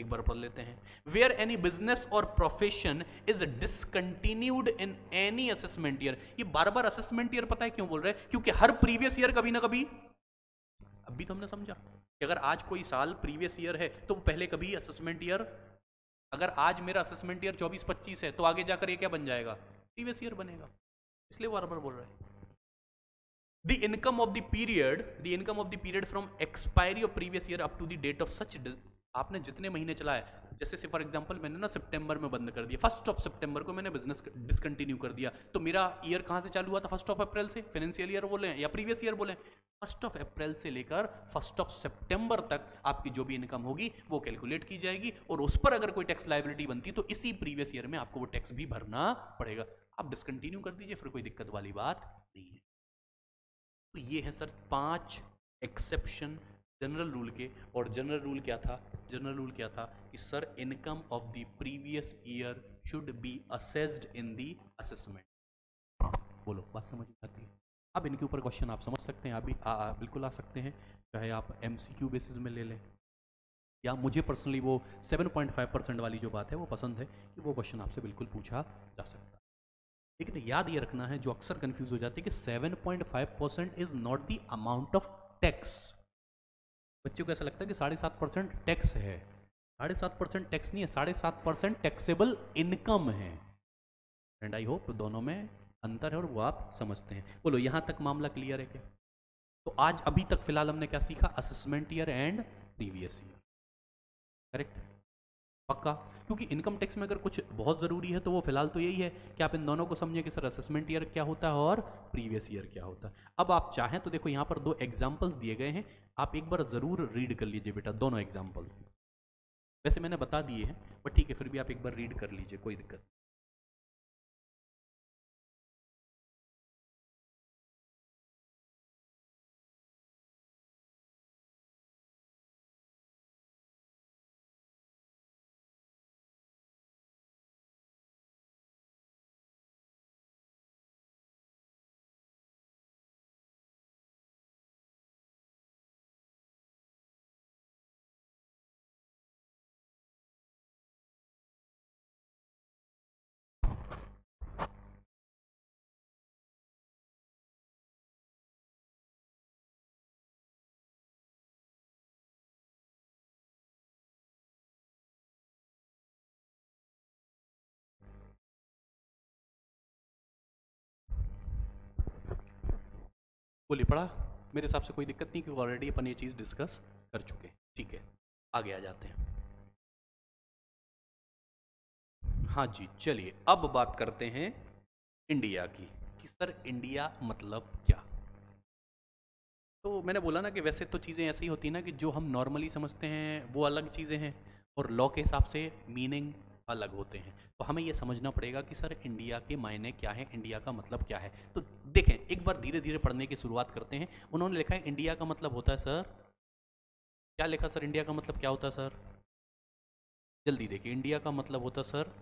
एक बार पढ़ लेते हैं। वेयर एनी बिजनेस और profession is discontinued in any असेसमेंट ईयर। ये बार बार असेसमेंट ईयर पता है क्यों बोल रहे हैं? क्योंकि हर प्रीवियस ईयर कभी ना कभी, अभी तो हमने समझा कि अगर आज कोई साल प्रीवियस ईयर है तो पहले कभी असेसमेंट ईयर, अगर आज मेरा असेसमेंट ईयर चौबीस पच्चीस है तो आगे जाकर ये क्या बन जाएगा? प्रीवियस ईयर बनेगा। इसलिए बार बार बोल रहे हैं। The income of the period, the income of the period from expiry of previous year up to the date of such, आपने जितने महीने चलाए, जैसे से फॉर एग्जांपल मैंने ना सितंबर में बंद कर दिया, फर्स्ट ऑफ सितंबर को मैंने बिजनेस डिसकंटिन्यू कर दिया, तो मेरा ईयर कहाँ से चालू हुआ था? फर्स्ट ऑफ अप्रैल से, फाइनेंशियल ईयर बोले या प्रीवियस ईयर बोले, फर्स्ट ऑफ अप्रैल से लेकर फर्स्ट ऑफ सितंबर तक आपकी जो भी इनकम होगी वो कैलकुलेट की जाएगी, और उस पर अगर कोई टैक्स लायबिलिटी बनती है तो इसी प्रीवियस ईयर में आपको वो टैक्स भी भरना पड़ेगा। आप डिसकंटिन्यू कर दीजिए, फिर कोई दिक्कत वाली बात नहीं है। तो ये है सर पाँच एक्सेप्शन जनरल रूल के। और जनरल रूल क्या था, जनरल रूल क्या था कि sir income of the previous year should be assessed in the assessment. बोलो बात समझ में आती है? अब इनके ऊपर क्वेश्चन आप समझ सकते हैं, आप भी आ, बिल्कुल आ सकते हैं, चाहे आप एमसीक्यू बेसिस में ले लें, या मुझे पर्सनली वो सात पॉइंट पाँच परसेंट वाली जो बात है वो पसंद है कि वो क्वेश्चन आपसे बिल्कुल पूछा जा सकता है। लेकिन याद ये रखना है, जो अक्सर कंफ्यूज हो जाते हैं कि सात पॉइंट पाँच percent is not the amount of tax. बच्चों को ऐसा लगता है कि साढ़े सात परसेंट टैक्स है, साढ़े सात परसेंट टैक्स नहीं है, साढ़े सात परसेंट टैक्सेबल इनकम है। एंड आई होप दोनों में अंतर है और वो आप समझते हैं। बोलो यहां तक मामला क्लियर है क्या? तो आज अभी तक फिलहाल हमने क्या सीखा, असेसमेंट ईयर and previous year, correct? पक्का? क्योंकि इनकम टैक्स में अगर कुछ बहुत ज़रूरी है तो वो फिलहाल तो यही है कि आप इन दोनों को समझें कि सर असेसमेंट ईयर क्या होता है और प्रीवियस ईयर क्या होता है। अब आप चाहें तो देखो यहाँ पर दो एग्जाम्पल्स दिए गए हैं, आप एक बार ज़रूर रीड कर लीजिए बेटा दोनों एग्जाम्पल। वैसे मैंने बता दिए हैं बट ठीक है फिर भी आप एक बार रीड कर लीजिए, कोई दिक्कत नहीं। बोलिए पढ़ा? मेरे हिसाब से कोई दिक्कत नहीं क्योंकि ऑलरेडी अपन ये चीज़ डिस्कस कर चुके हैं। ठीक है आगे आ जाते हैं। हाँ जी चलिए अब बात करते हैं इंडिया की कि सर इंडिया मतलब क्या। तो मैंने बोला ना कि वैसे तो चीज़ें ऐसी होती ना कि जो हम नॉर्मली समझते हैं वो अलग चीज़ें हैं और लॉ के हिसाब से मीनिंग अलग होते हैं। तो हमें यह समझना पड़ेगा कि सर इंडिया के मायने क्या हैं, इंडिया का मतलब क्या है। तो देखें एक बार धीरे धीरे पढ़ने की शुरुआत करते हैं। उन्होंने लिखा है इंडिया का मतलब होता है सर, क्या लिखा सर, इंडिया का मतलब क्या होता है सर? जल्दी देखिए, इंडिया का मतलब होता है sir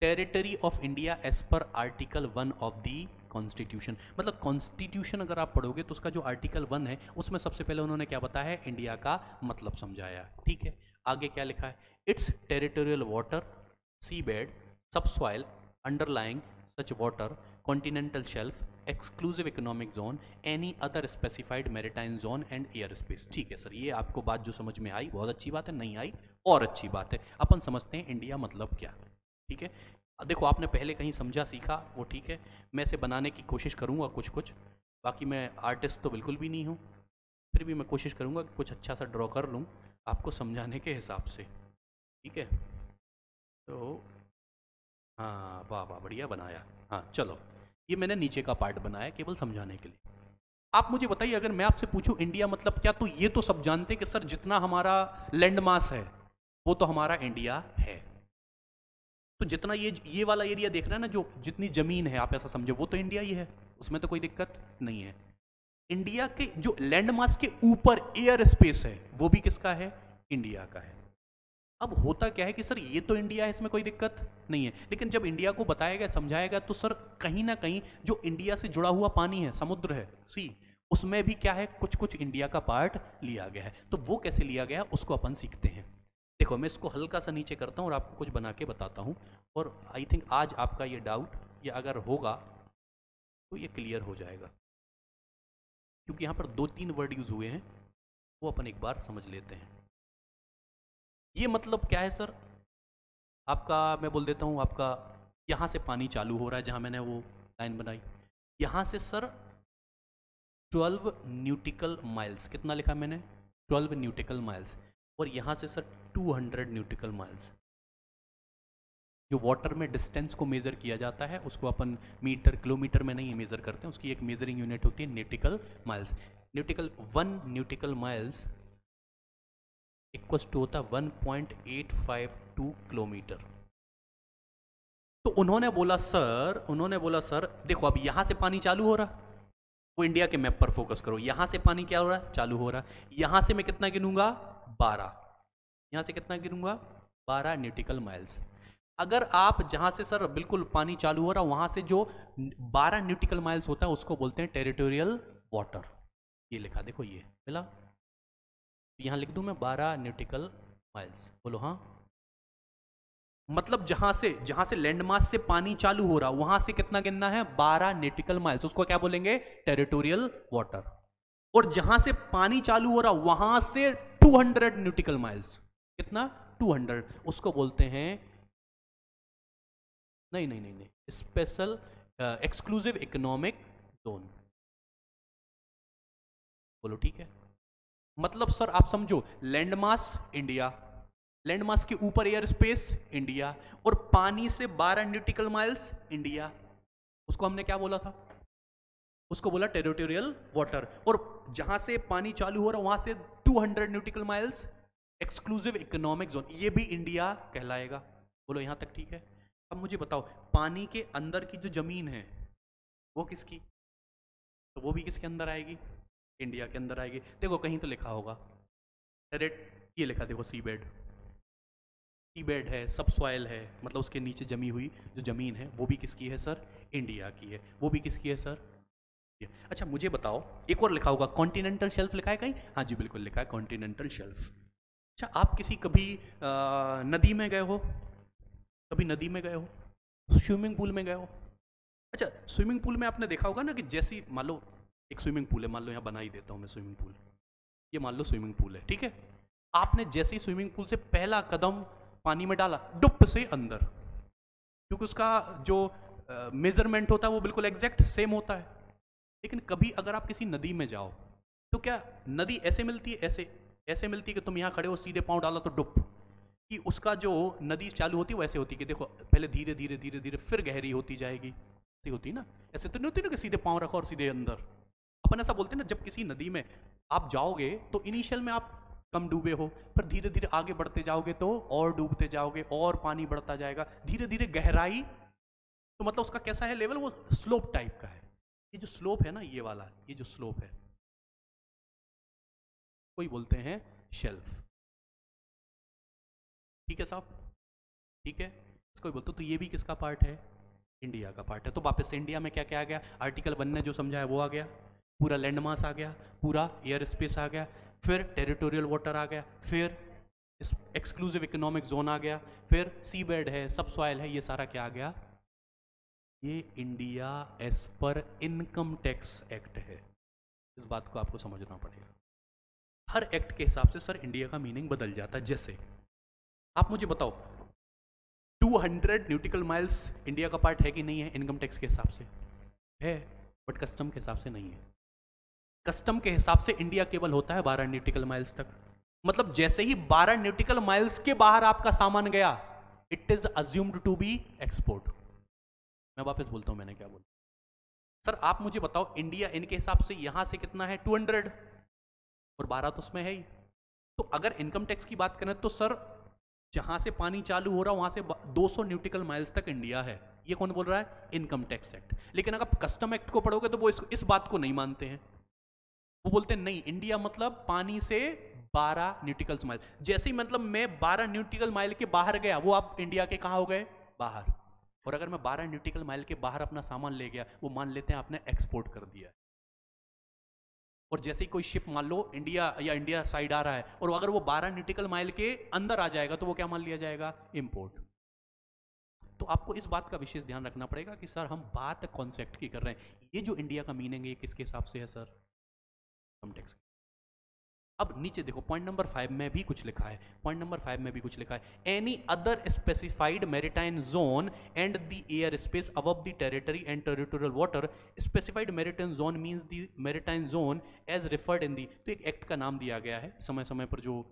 territory of India as per article one of the constitution. मतलब कॉन्स्टिट्यूशन अगर आप पढ़ोगे तो उसका जो आर्टिकल वन है उसमें सबसे पहले उन्होंने क्या बताया है, इंडिया का मतलब समझाया। ठीक है आगे क्या लिखा है, it's टेरिटोरियल वाटर, sea bed, subsoil underlying such water, कॉन्टिनेंटल शेल्फ, exclusive economic zone, any other specified maritime zone and air space. ठीक है सर ये आपको बात जो समझ में आई बहुत अच्छी बात है, नहीं आई और अच्छी बात है। अपन समझते हैं इंडिया मतलब क्या। ठीक है देखो आपने पहले कहीं समझा सीखा वो ठीक है, मैं इसे बनाने की कोशिश करूँगा कुछ कुछ, बाकी मैं आर्टिस्ट तो बिल्कुल भी नहीं हूँ, फिर भी मैं कोशिश करूँगा कि कुछ अच्छा सा ड्रॉ कर लूँ आपको समझाने के हिसाब से। ठीक है तो हाँ वाह वाह बढ़िया बनाया। हाँ चलो ये मैंने नीचे का पार्ट बनाया केवल समझाने के लिए। आप मुझे बताइए अगर मैं आपसे पूछूं इंडिया मतलब क्या, तो ये तो सब जानते हैं कि सर जितना हमारा लैंड मास है वो तो हमारा इंडिया है, तो जितना ये ये वाला एरिया देख रहे हैं ना, जो जितनी ज़मीन है आप ऐसा समझो वो तो इंडिया ही है, उसमें तो कोई दिक्कत नहीं है। इंडिया के जो लैंडमास के ऊपर एयर स्पेस है वो भी किसका है, इंडिया का है। अब होता क्या है कि सर ये तो इंडिया है इसमें कोई दिक्कत नहीं है, लेकिन जब इंडिया को बताया गया समझाया गया तो सर कहीं ना कहीं जो इंडिया से जुड़ा हुआ पानी है, समुद्र है, सी, उसमें भी क्या है कुछ कुछ इंडिया का पार्ट लिया गया है। तो वो कैसे लिया गया उसको अपन सीखते हैं। देखो मैं इसको हल्का सा नीचे करता हूँ और आपको कुछ बना के बताता हूँ, और आई थिंक आज आपका ये डाउट ये अगर होगा तो ये क्लियर हो जाएगा, क्योंकि यहाँ पर दो तीन वर्ड यूज हुए हैं वो अपन एक बार समझ लेते हैं। ये मतलब क्या है सर आपका, मैं बोल देता हूँ आपका यहाँ से पानी चालू हो रहा है जहाँ मैंने वो लाइन बनाई, यहाँ से सर ट्वेल्व न्यूटिकल माइल्स, कितना लिखा मैंने ट्वेल्व न्यूटिकल माइल्स, और यहाँ से sir two hundred न्यूटिकल माइल्स। जो वाटर में डिस्टेंस को मेज़र किया जाता है उसको अपन मीटर किलोमीटर में नहीं मेज़र करते हैं, उसकी एक मेजरिंग यूनिट होती है न्यूटिकल माइल्स। Nautical one न्यूटिकल माइल्स equals to होता है one point eight five two kilometre. तो उन्होंने बोला सर, उन्होंने बोला सर देखो अब यहाँ से पानी चालू हो रहा, वो इंडिया के मैप पर फोकस करो। यहाँ से पानी क्या हो रहा है, चालू हो रहा है। यहाँ से मैं कितना गिनूंगा, बारह। यहाँ से कितना गिनूंगा, बारह न्यूटिकल माइल्स। अगर आप जहाँ से सर बिल्कुल पानी चालू हो रहा है वहाँ से जो बारह न्यूटिकल माइल्स होता है उसको बोलते हैं टेरिटोरियल वाटर। ये लिखा देखो, ये मिला, यहाँ लिख दूँ मैं बारह न्यूटिकल माइल्स, बोलो हाँ। मतलब जहाँ से जहाँ से लैंडमास से पानी चालू हो रहा वहाँ से कितना गिनना है, बारह न्यूटिकल माइल्स, उसको क्या बोलेंगे, टेरिटोरियल वाटर। और जहाँ से पानी चालू हो रहा वहाँ से टू हंड्रेड न्यूटिकल माइल्स, कितना, टू हंड्रेड, उसको बोलते हैं, नहीं नहीं नहीं नहीं स्पेशल एक्सक्लूसिव इकोनॉमिक जोन, बोलो ठीक है। मतलब सर आप समझो, लैंडमास इंडिया, लैंडमास के ऊपर एयर स्पेस इंडिया, और पानी से बारह न्यूटिकल माइल्स इंडिया, उसको हमने क्या बोला था, उसको बोला टेरिटोरियल वाटर। और जहां से पानी चालू हो रहा वहां से two hundred न्यूटिकल माइल्स exclusive economic zone, ये भी इंडिया कहलाएगा, बोलो यहां तक ठीक है। अब मुझे बताओ, पानी के अंदर की जो जमीन है वो किसकी, तो वो भी किसके अंदर आएगी, इंडिया के अंदर आएगी। देखो कहीं तो लिखा होगा टेरेट, ये लिखा देखो, सी बेड, सी बेड है, सब सॉयल है, मतलब उसके नीचे जमी हुई जो जमीन है वो भी किसकी है सर, इंडिया की है। वो भी किसकी है सर, अच्छा मुझे बताओ, एक और लिखा होगा कॉन्टिनेंटल शेल्फ, लिखा है कहीं, हाँ जी बिल्कुल लिखा है कॉन्टिनेंटल शेल्फ। अच्छा आप किसी कभी आ, नदी में गए हो, कभी नदी में गए हो, स्विमिंग पूल में गए हो। अच्छा स्विमिंग पूल में आपने देखा होगा ना कि जैसी मान लो एक स्विमिंग पूल है, मान लो यहाँ बना ही देता हूँ मैं स्विमिंग पूल, ये मान लो स्विमिंग पूल है ठीक है। आपने जैसे ही स्विमिंग पूल से पहला कदम पानी में डाला, डुप से अंदर, क्योंकि उसका जो मेजरमेंट होता है वो बिल्कुल एग्जैक्ट सेम होता है। लेकिन कभी अगर आप किसी नदी में जाओ तो क्या नदी ऐसे मिलती है, ऐसे ऐसे मिलती है कि तुम यहाँ खड़े हो सीधे पाँव डाला तो डुप, कि उसका जो नदी चालू होती है वैसे होती है कि देखो पहले धीरे धीरे धीरे धीरे फिर गहरी होती जाएगी, ऐसी होती ना, ऐसे तो नहीं होती ना कि सीधे पाँव रखो और सीधे अंदर। अपन ऐसा बोलते हैं ना, जब किसी नदी में आप जाओगे तो इनिशियल में आप कम डूबे हो, पर धीरे धीरे आगे बढ़ते जाओगे तो और डूबते जाओगे और पानी बढ़ता जाएगा, धीरे धीरे गहराई, तो मतलब उसका कैसा है लेवल, वो स्लोप टाइप का है। ये जो स्लोप है ना, ये वाला, ये जो स्लोप है कोई बोलते हैं शेल्फ, ठीक है साहब, ठीक है, इसको बोलते। तो ये भी किसका पार्ट है, इंडिया का पार्ट है। तो वापस से इंडिया में क्या क्या आ गया, आर्टिकल वन ने जो समझाया वो आ गया, पूरा लैंडमास आ गया, पूरा एयर स्पेस आ गया, फिर टेरिटोरियल वाटर आ गया, फिर एक्सक्लूसिव इकोनॉमिक जोन आ गया, फिर सी बेड है, सब सॉयल है, ये सारा क्या आ गया, ये India as per income tax act है। इस बात को आपको समझना पड़ेगा, हर एक्ट के हिसाब से सर इंडिया का मीनिंग बदल जाता है। जैसे आप मुझे बताओ, two hundred न्यूटिकल माइल्स India का पार्ट है कि नहीं है, इनकम टैक्स के हिसाब से है, बट कस्टम के हिसाब से नहीं है। कस्टम के हिसाब से इंडिया केवल होता है बारह न्यूटिकल माइल्स तक। मतलब जैसे ही बारह न्यूटिकल माइल्स के बाहर आपका सामान गया, it is assumed to be export. मैं वापस बोलता हूं मैंने क्या बोला। सर आप मुझे बताओ, इंडिया इनके हिसाब से यहां से कितना है, टू हंड्रेड, और बारह तो उसमें है ही। तो अगर इनकम टैक्स की बात करें तो सर जहां से पानी चालू हो रहा वहां से दो सौ न्यूटिकल माइल्स तक इंडिया है। ये कौन बोल रहा है, इनकम टैक्स एक्ट। लेकिन अगर आप कस्टम एक्ट को पढ़ोगे तो वो इस, इस बात को नहीं मानते हैं। वो बोलते हैं नहीं, इंडिया मतलब पानी से बारह न्यूटिकल माइल, जैसे ही मतलब मैं बारह न्यूटिकल माइल के बाहर गया वो आप इंडिया के कहाँ हो गए, बाहर। और अगर मैं बारह न्यूटिकल माइल के बाहर अपना सामान ले गया, वो मान लेते हैं आपने एक्सपोर्ट कर दिया। और जैसे ही कोई शिप मान लो इंडिया या इंडिया साइड आ रहा है और अगर वो बारह न्यूटिकल माइल के अंदर आ जाएगा तो वो क्या मान लिया जाएगा, इंपोर्ट। तो आपको इस बात का विशेष ध्यान रखना पड़ेगा कि सर हम बात कॉन्सेप्ट की कर रहे हैं। ये जो इंडिया का मीनिंग है ये किसके हिसाब से है सर, इनकम टैक्स। अब नीचे देखो, पॉइंट नंबर फाइव में भी कुछ लिखा है, पॉइंट नंबर फाइव में भी कुछ लिखा है, any other specified maritime zone and the air space above the territory and टेरिटोरियल वाटर। Specified maritime zone means the maritime zone as referred in the. तो एक एक्ट का नाम दिया गया है, समय समय पर जो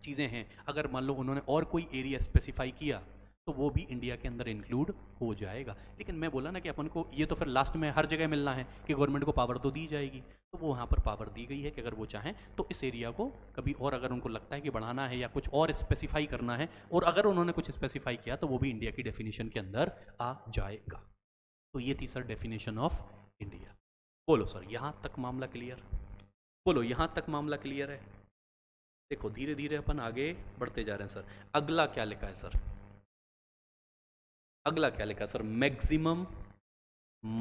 चीज़ें हैं अगर मान लो उन्होंने और कोई एरिया स्पेसिफाई किया तो वो भी इंडिया के अंदर इंक्लूड हो जाएगा। लेकिन मैं बोला ना कि अपन को ये तो फिर लास्ट में हर जगह मिलना है कि गवर्नमेंट को पावर तो दी जाएगी, तो वो वहाँ पर पावर दी गई है कि अगर वो चाहें तो इस एरिया को कभी और अगर उनको लगता है कि बढ़ाना है या कुछ और स्पेसिफाई करना है, और अगर उन्होंने कुछ स्पेसिफाई किया तो वो भी इंडिया की डेफिनेशन के अंदर आ जाएगा। तो ये थी सर डेफिनेशन ऑफ इंडिया। बोलो सर यहाँ तक मामला क्लियर, बोलो यहाँ तक मामला क्लियर है। देखो धीरे धीरे अपन आगे बढ़ते जा रहे हैं सर। अगला क्या लिखा है सर, अगला क्या लिखा है sir, maximum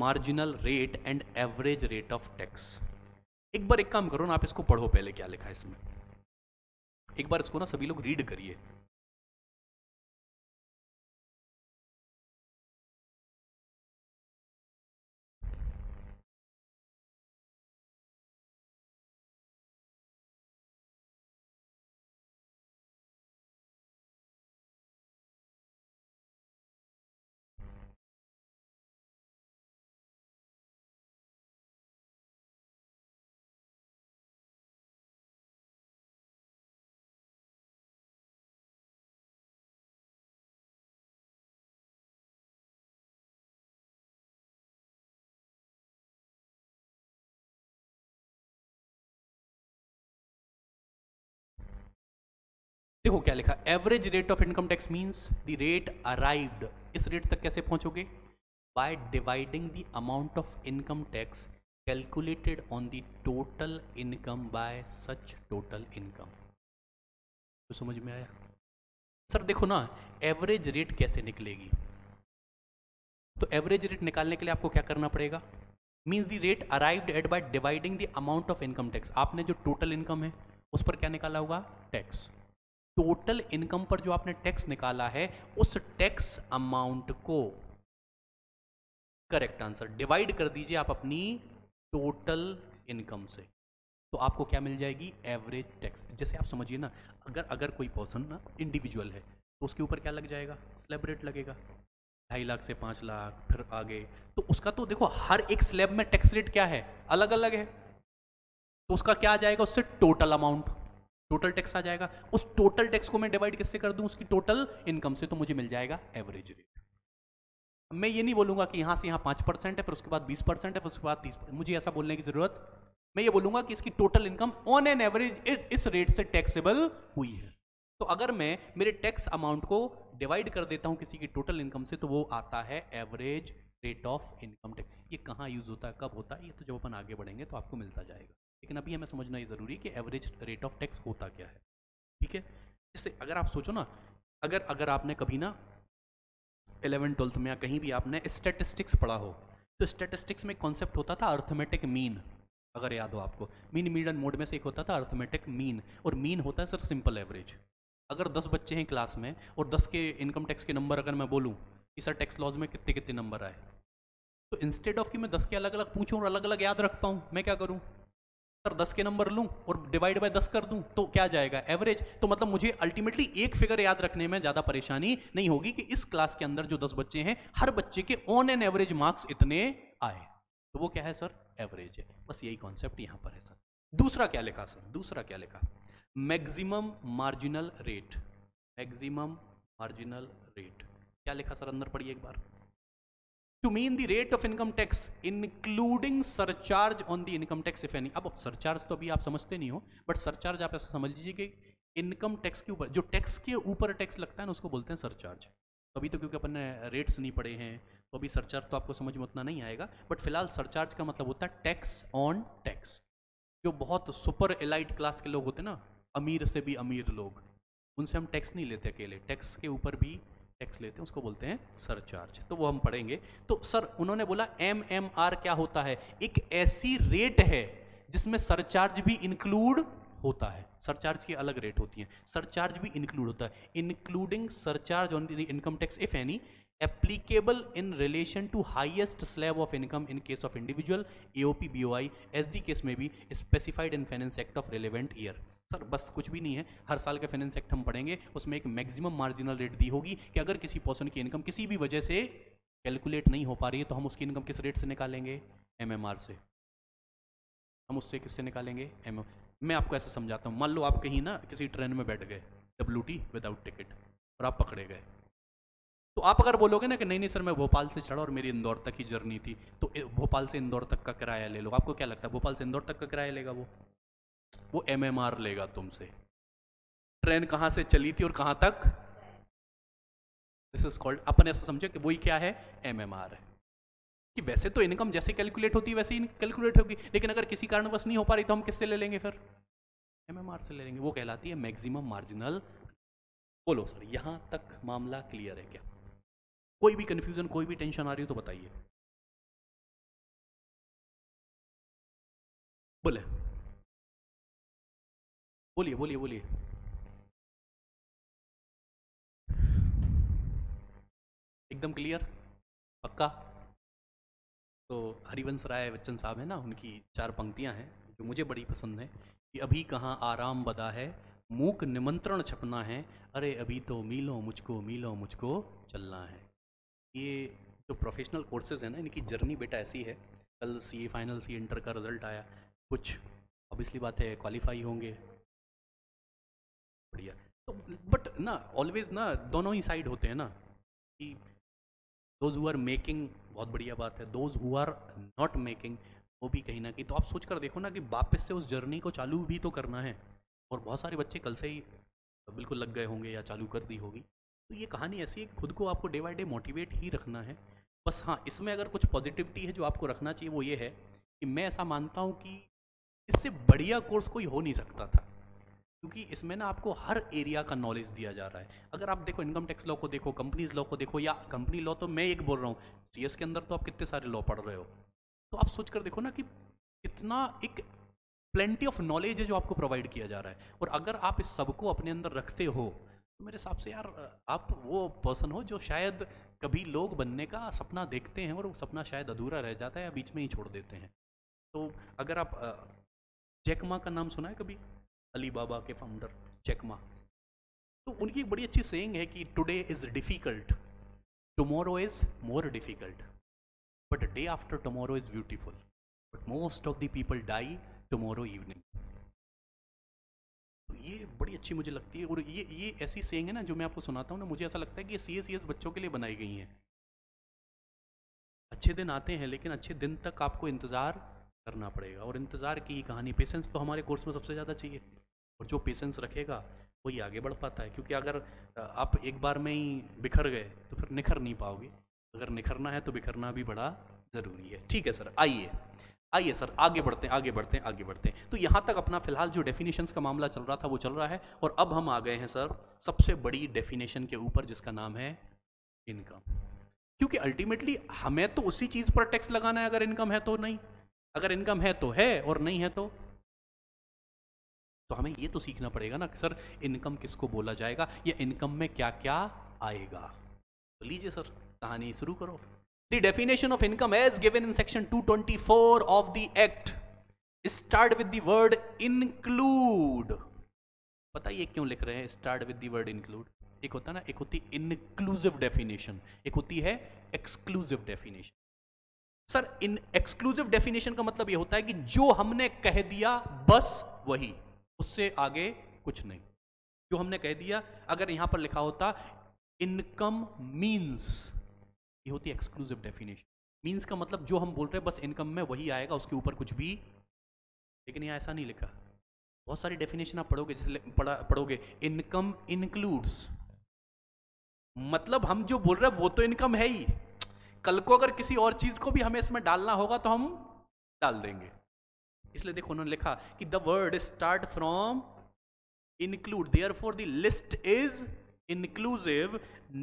marginal rate and average rate of tax. एक बार एक काम करो ना, आप इसको पढ़ो पहले क्या लिखा है इसमें, एक बार इसको ना सभी लोग रीड करिए। देखो क्या लिखा, average rate of income tax means the rate arrived, इस रेट तक कैसे पहुंचोगे, by dividing the amount of income tax calculated on the total income by such total income. तो समझ में आया सर। देखो ना एवरेज रेट कैसे निकलेगी, तो एवरेज रेट निकालने के लिए आपको क्या करना पड़ेगा, means the rate arrived at by dividing the amount of income tax. आपने जो टोटल इनकम है उस पर क्या निकाला होगा, टैक्स। टोटल इनकम पर जो आपने टैक्स निकाला है उस टैक्स अमाउंट को, करेक्ट आंसर, डिवाइड कर दीजिए आप अपनी टोटल इनकम से, तो आपको क्या मिल जाएगी, एवरेज टैक्स। जैसे आप समझिए ना, अगर अगर कोई पर्सन ना इंडिविजुअल है तो उसके ऊपर क्या लग जाएगा, स्लैब रेट लगेगा, ढाई लाख से पाँच लाख फिर आगे। तो उसका तो देखो हर एक स्लैब में टैक्स रेट क्या है, अलग अलग है, तो उसका क्या आ जाएगा, उससे टोटल अमाउंट, टोटल टैक्स आ जाएगा। उस टोटल टैक्स को मैं डिवाइड किससे कर दूं, उसकी टोटल इनकम से, तो मुझे मिल जाएगा एवरेज रेट। मैं ये नहीं बोलूंगा कि यहां से यहां पाँच परसेंट है, फिर उसके बाद बीस परसेंट है, फिर उसके बाद तीस, मुझे ऐसा बोलने की जरूरत, मैं ये बोलूंगा कि इसकी total income on an average इस रेट से टैक्सेबल हुई है। तो अगर मैं मेरे टैक्स अमाउंट को डिवाइड कर देता हूं किसी की टोटल इनकम से, तो वो आता है average rate of income tax. ये कहाँ यूज होता है, कब होता है, ये तो जब अपन आगे बढ़ेंगे तो आपको मिलता जाएगा, लेकिन अभी हमें समझना ये ज़रूरी है कि एवरेज रेट ऑफ टैक्स होता क्या है। ठीक है, जैसे अगर आप सोचो ना, अगर अगर आपने कभी ना इलेवन ट्वेल्थ में या कहीं भी आपने स्टैटिस्टिक्स पढ़ा हो, तो स्टैटिस्टिक्स में कॉन्सेप्ट होता था अर्थमेटिक मीन, अगर याद हो आपको, मीन मीडियन मोड में से एक होता था अर्थमेटिक मीन, और मीन होता है सर सिंपल एवरेज। अगर दस बच्चे हैं क्लास में और दस के इनकम टैक्स के नंबर अगर मैं बोलूँ कि सर टैक्स लॉज में कितने कितने नंबर आए, तो इंस्टेड ऑफ कि मैं दस के अलग अलग पूछूँ और अलग अलग याद रख पाऊँ, मैं क्या करूँ सर, दस के नंबर लूँ और डिवाइड बाय दस कर दूँ, तो क्या जाएगा, एवरेज। तो मतलब मुझे अल्टीमेटली एक फिगर याद रखने में ज़्यादा परेशानी नहीं होगी कि इस क्लास के अंदर जो दस बच्चे हैं हर बच्चे के ऑन एन एवरेज मार्क्स इतने आए, तो वो क्या है सर, एवरेज है। बस यही कॉन्सेप्ट यहाँ पर है सर। दूसरा क्या लिखा सर, दूसरा क्या लिखा, maximum marginal rate, maximum marginal rate क्या लिखा सर, अंदर पढ़िए एक बार, to mean the rate of income tax including surcharge on the income tax if any. अब सरचार्ज तो अभी आप समझते नहीं हो, बट सरचार्ज आप ऐसा समझ लीजिए कि इनकम टैक्स के ऊपर जो टैक्स के ऊपर टैक्स लगता है ना, उसको बोलते हैं सरचार्ज। तो अभी तो क्योंकि अपन ने रेट्स नहीं पढ़े हैं, तो अभी सरचार्ज तो आपको समझ में उतना नहीं आएगा, बट फिलहाल सरचार्ज का मतलब होता है टैक्स ऑन टैक्स। जो बहुत सुपर एलाइट क्लास के लोग होते हैं ना, अमीर से भी अमीर लोग, उनसे हम टैक्स नहीं लेते अकेले, टैक्स के ऊपर भी टैक्स लेते हैं, उसको बोलते हैं सरचार्ज, तो वो हम पढ़ेंगे। तो सर उन्होंने बोला एम एम आर क्या होता है, एक ऐसी रेट है जिसमें सरचार्ज भी इंक्लूड होता है। सरचार्ज की अलग रेट होती है, सरचार्ज भी इंक्लूड होता है, including surcharge on the income tax if any applicable in relation to highest slab of income in case of individual एओपी बीओआई S D case में भी specified in finance act of relevant year. Sir बस कुछ भी नहीं है, हर साल का finance act हम पढ़ेंगे, उसमें एक मैक्सिमम मार्जिनल रेट दी होगी कि अगर किसी पर्सन की इनकम किसी भी वजह से कैलकुलेट नहीं हो पा रही है, तो हम उसकी इनकम किस रेट से निकालेंगे, एमएमआर से। हम उससे किससे निकालेंगे, एमएम। मैं आपको ऐसे समझाता हूँ, मान लो आप कहीं ना किसी ट्रेन में बैठ गए, डब्ल्यूटी विदाउट टिकट, और आप पकड़े गए, तो आप अगर बोलोगे ना कि नहीं नहीं सर मैं भोपाल से चढ़ा और मेरी इंदौर तक ही जर्नी थी, तो भोपाल से इंदौर तक का किराया ले लो, आपको क्या लगता है भोपाल से इंदौर तक का किराया लेगा वो वो एमएमआर लेगा तुमसे, ट्रेन कहां से चली थी और कहां तक। दिस इज कॉल्ड, अपन ऐसा समझे कि वही क्या है, एमएमआर है। कि वैसे तो इनकम जैसे कैलकुलेट होती है वैसे ही कैलकुलेट होगी, लेकिन अगर किसी कारणवश नहीं हो पा रही तो हम किससे ले लेंगे, फिर एमएमआर से ले लेंगे। वो कहलाती है मैक्सिमम मार्जिनल। बोलो सर यहाँ तक मामला क्लियर है क्या? कोई भी कंफ्यूजन, कोई भी टेंशन आ रही हो तो बताइए। बोले बोलिए बोलिए बोलिए एकदम क्लियर पक्का। तो हरिवंश राय बच्चन साहब है ना, उनकी चार पंक्तियां हैं जो मुझे बड़ी पसंद है कि अभी कहाँ आराम बदा है, मूक निमंत्रण छपना है, अरे अभी तो मिलो मुझको, मिलो मुझको चलना है। ये जो प्रोफेशनल कोर्सेज हैं ना, इनकी जर्नी बेटा ऐसी है। कल सी फाइनल सी इंटर का रिजल्ट आया, कुछ ऑब्वियसली बात है क्वालिफाई होंगे, बढ़िया। तो बट ना ऑलवेज ना दोनों ही साइड होते हैं ना, कि दोज हु आर मेकिंग बहुत बढ़िया बात है, those who are not making वो भी कहीं ना कहीं। तो आप सोच कर देखो ना कि वापस से उस जर्नी को चालू भी तो करना है, और बहुत सारे बच्चे कल से ही बिल्कुल लग गए होंगे या चालू कर दी होगी। तो ये कहानी ऐसी है, खुद को आपको डे बाई डे मोटिवेट ही रखना है बस। हाँ, इसमें अगर कुछ पॉजिटिविटी है जो आपको रखना चाहिए वो ये है कि मैं ऐसा मानता हूँ कि इससे बढ़िया कोर्स कोई हो नहीं सकता था, क्योंकि इसमें ना आपको हर एरिया का नॉलेज दिया जा रहा है। अगर आप देखो इनकम टैक्स लॉ को देखो, कंपनीज लॉ को देखो, या कंपनी लॉ तो मैं एक बोल रहा हूँ, सीएस के अंदर तो आप कितने सारे लॉ पढ़ रहे हो। तो आप सोच कर देखो ना कि कितना एक प्लेंटी ऑफ नॉलेज है जो आपको प्रोवाइड किया जा रहा है। और अगर आप इस सबको अपने अंदर रखते हो तो मेरे हिसाब से यार आप वो पर्सन हो जो शायद कभी लोग बनने का सपना देखते हैं और वो सपना शायद अधूरा रह जाता है या बीच में ही छोड़ देते हैं। तो अगर आप जैक मा का नाम सुना है कभी, अली बाबा के फाउंडर जैक मा, तो उनकी एक बड़ी अच्छी सेइंग है कि today is difficult, tomorrow is more difficult, but day after tomorrow is beautiful, but most of the people die tomorrow evening. तो ये बड़ी अच्छी मुझे लगती है, और ये ये ऐसी सेइंग है ना जो मैं आपको सुनाता हूँ ना, मुझे ऐसा लगता है कि ये सी एस सी एस बच्चों के लिए बनाई गई हैं। अच्छे दिन आते हैं लेकिन अच्छे दिन तक आपको इंतज़ार करना पड़ेगा, और इंतज़ार की ही कहानी। पेशेंस तो हमारे कोर्स में सबसे ज़्यादा चाहिए, और जो पेशेंस रखेगा वही आगे बढ़ पाता है, क्योंकि अगर आप एक बार में ही बिखर गए तो फिर निखर नहीं पाओगे। अगर निखरना है तो बिखरना भी बड़ा ज़रूरी है। ठीक है सर, आइए आइए सर आगे बढ़ते हैं आगे बढ़ते हैं आगे बढ़ते हैं। तो यहाँ तक अपना फ़िलहाल जो डेफिनेशंस का मामला चल रहा था वो चल रहा है, और अब हम आ गए हैं सर सबसे बड़ी डेफिनेशन के ऊपर जिसका नाम है इनकम। क्योंकि अल्टीमेटली हमें तो उसी चीज़ पर टैक्स लगाना है, अगर इनकम है तो नहीं, अगर इनकम है तो है और नहीं है तो तो हमें ये तो सीखना पड़ेगा ना सर इनकम किसको बोला जाएगा या इनकम में क्या क्या आएगा। तो लीजिए सर कहानी शुरू करो। The definition of income as given in section two two four of the act start with the word include. पता ये क्यों लिख रहे हैं start with the word include? एक होता है ना, एक होती इंक्लूसिव डेफिनेशन, एक होती है एक्सक्लूसिव डेफिनेशन। सर इन एक्सक्लूसिव डेफिनेशन का मतलब यह होता है कि जो हमने कह दिया बस वही, उससे आगे कुछ नहीं। जो हमने कह दिया, अगर यहां पर लिखा होता इनकम मींस, ये होती एक्सक्लूसिव डेफिनेशन। मींस का मतलब जो हम बोल रहे हैं बस इनकम में वही आएगा, उसके ऊपर कुछ भी। लेकिन यहां ऐसा नहीं लिखा। बहुत सारी डेफिनेशन आप पढ़ोगे, जैसे पढ़ा पढ़ोगे इनकम इंक्लूड्स, मतलब हम जो बोल रहे हैं वो तो इनकम है ही, कल को अगर किसी और चीज़ को भी हमें इसमें डालना होगा तो हम डाल देंगे। इसलिए देखो उन्होंने लिखा कि the word start from include, therefore the list is inclusive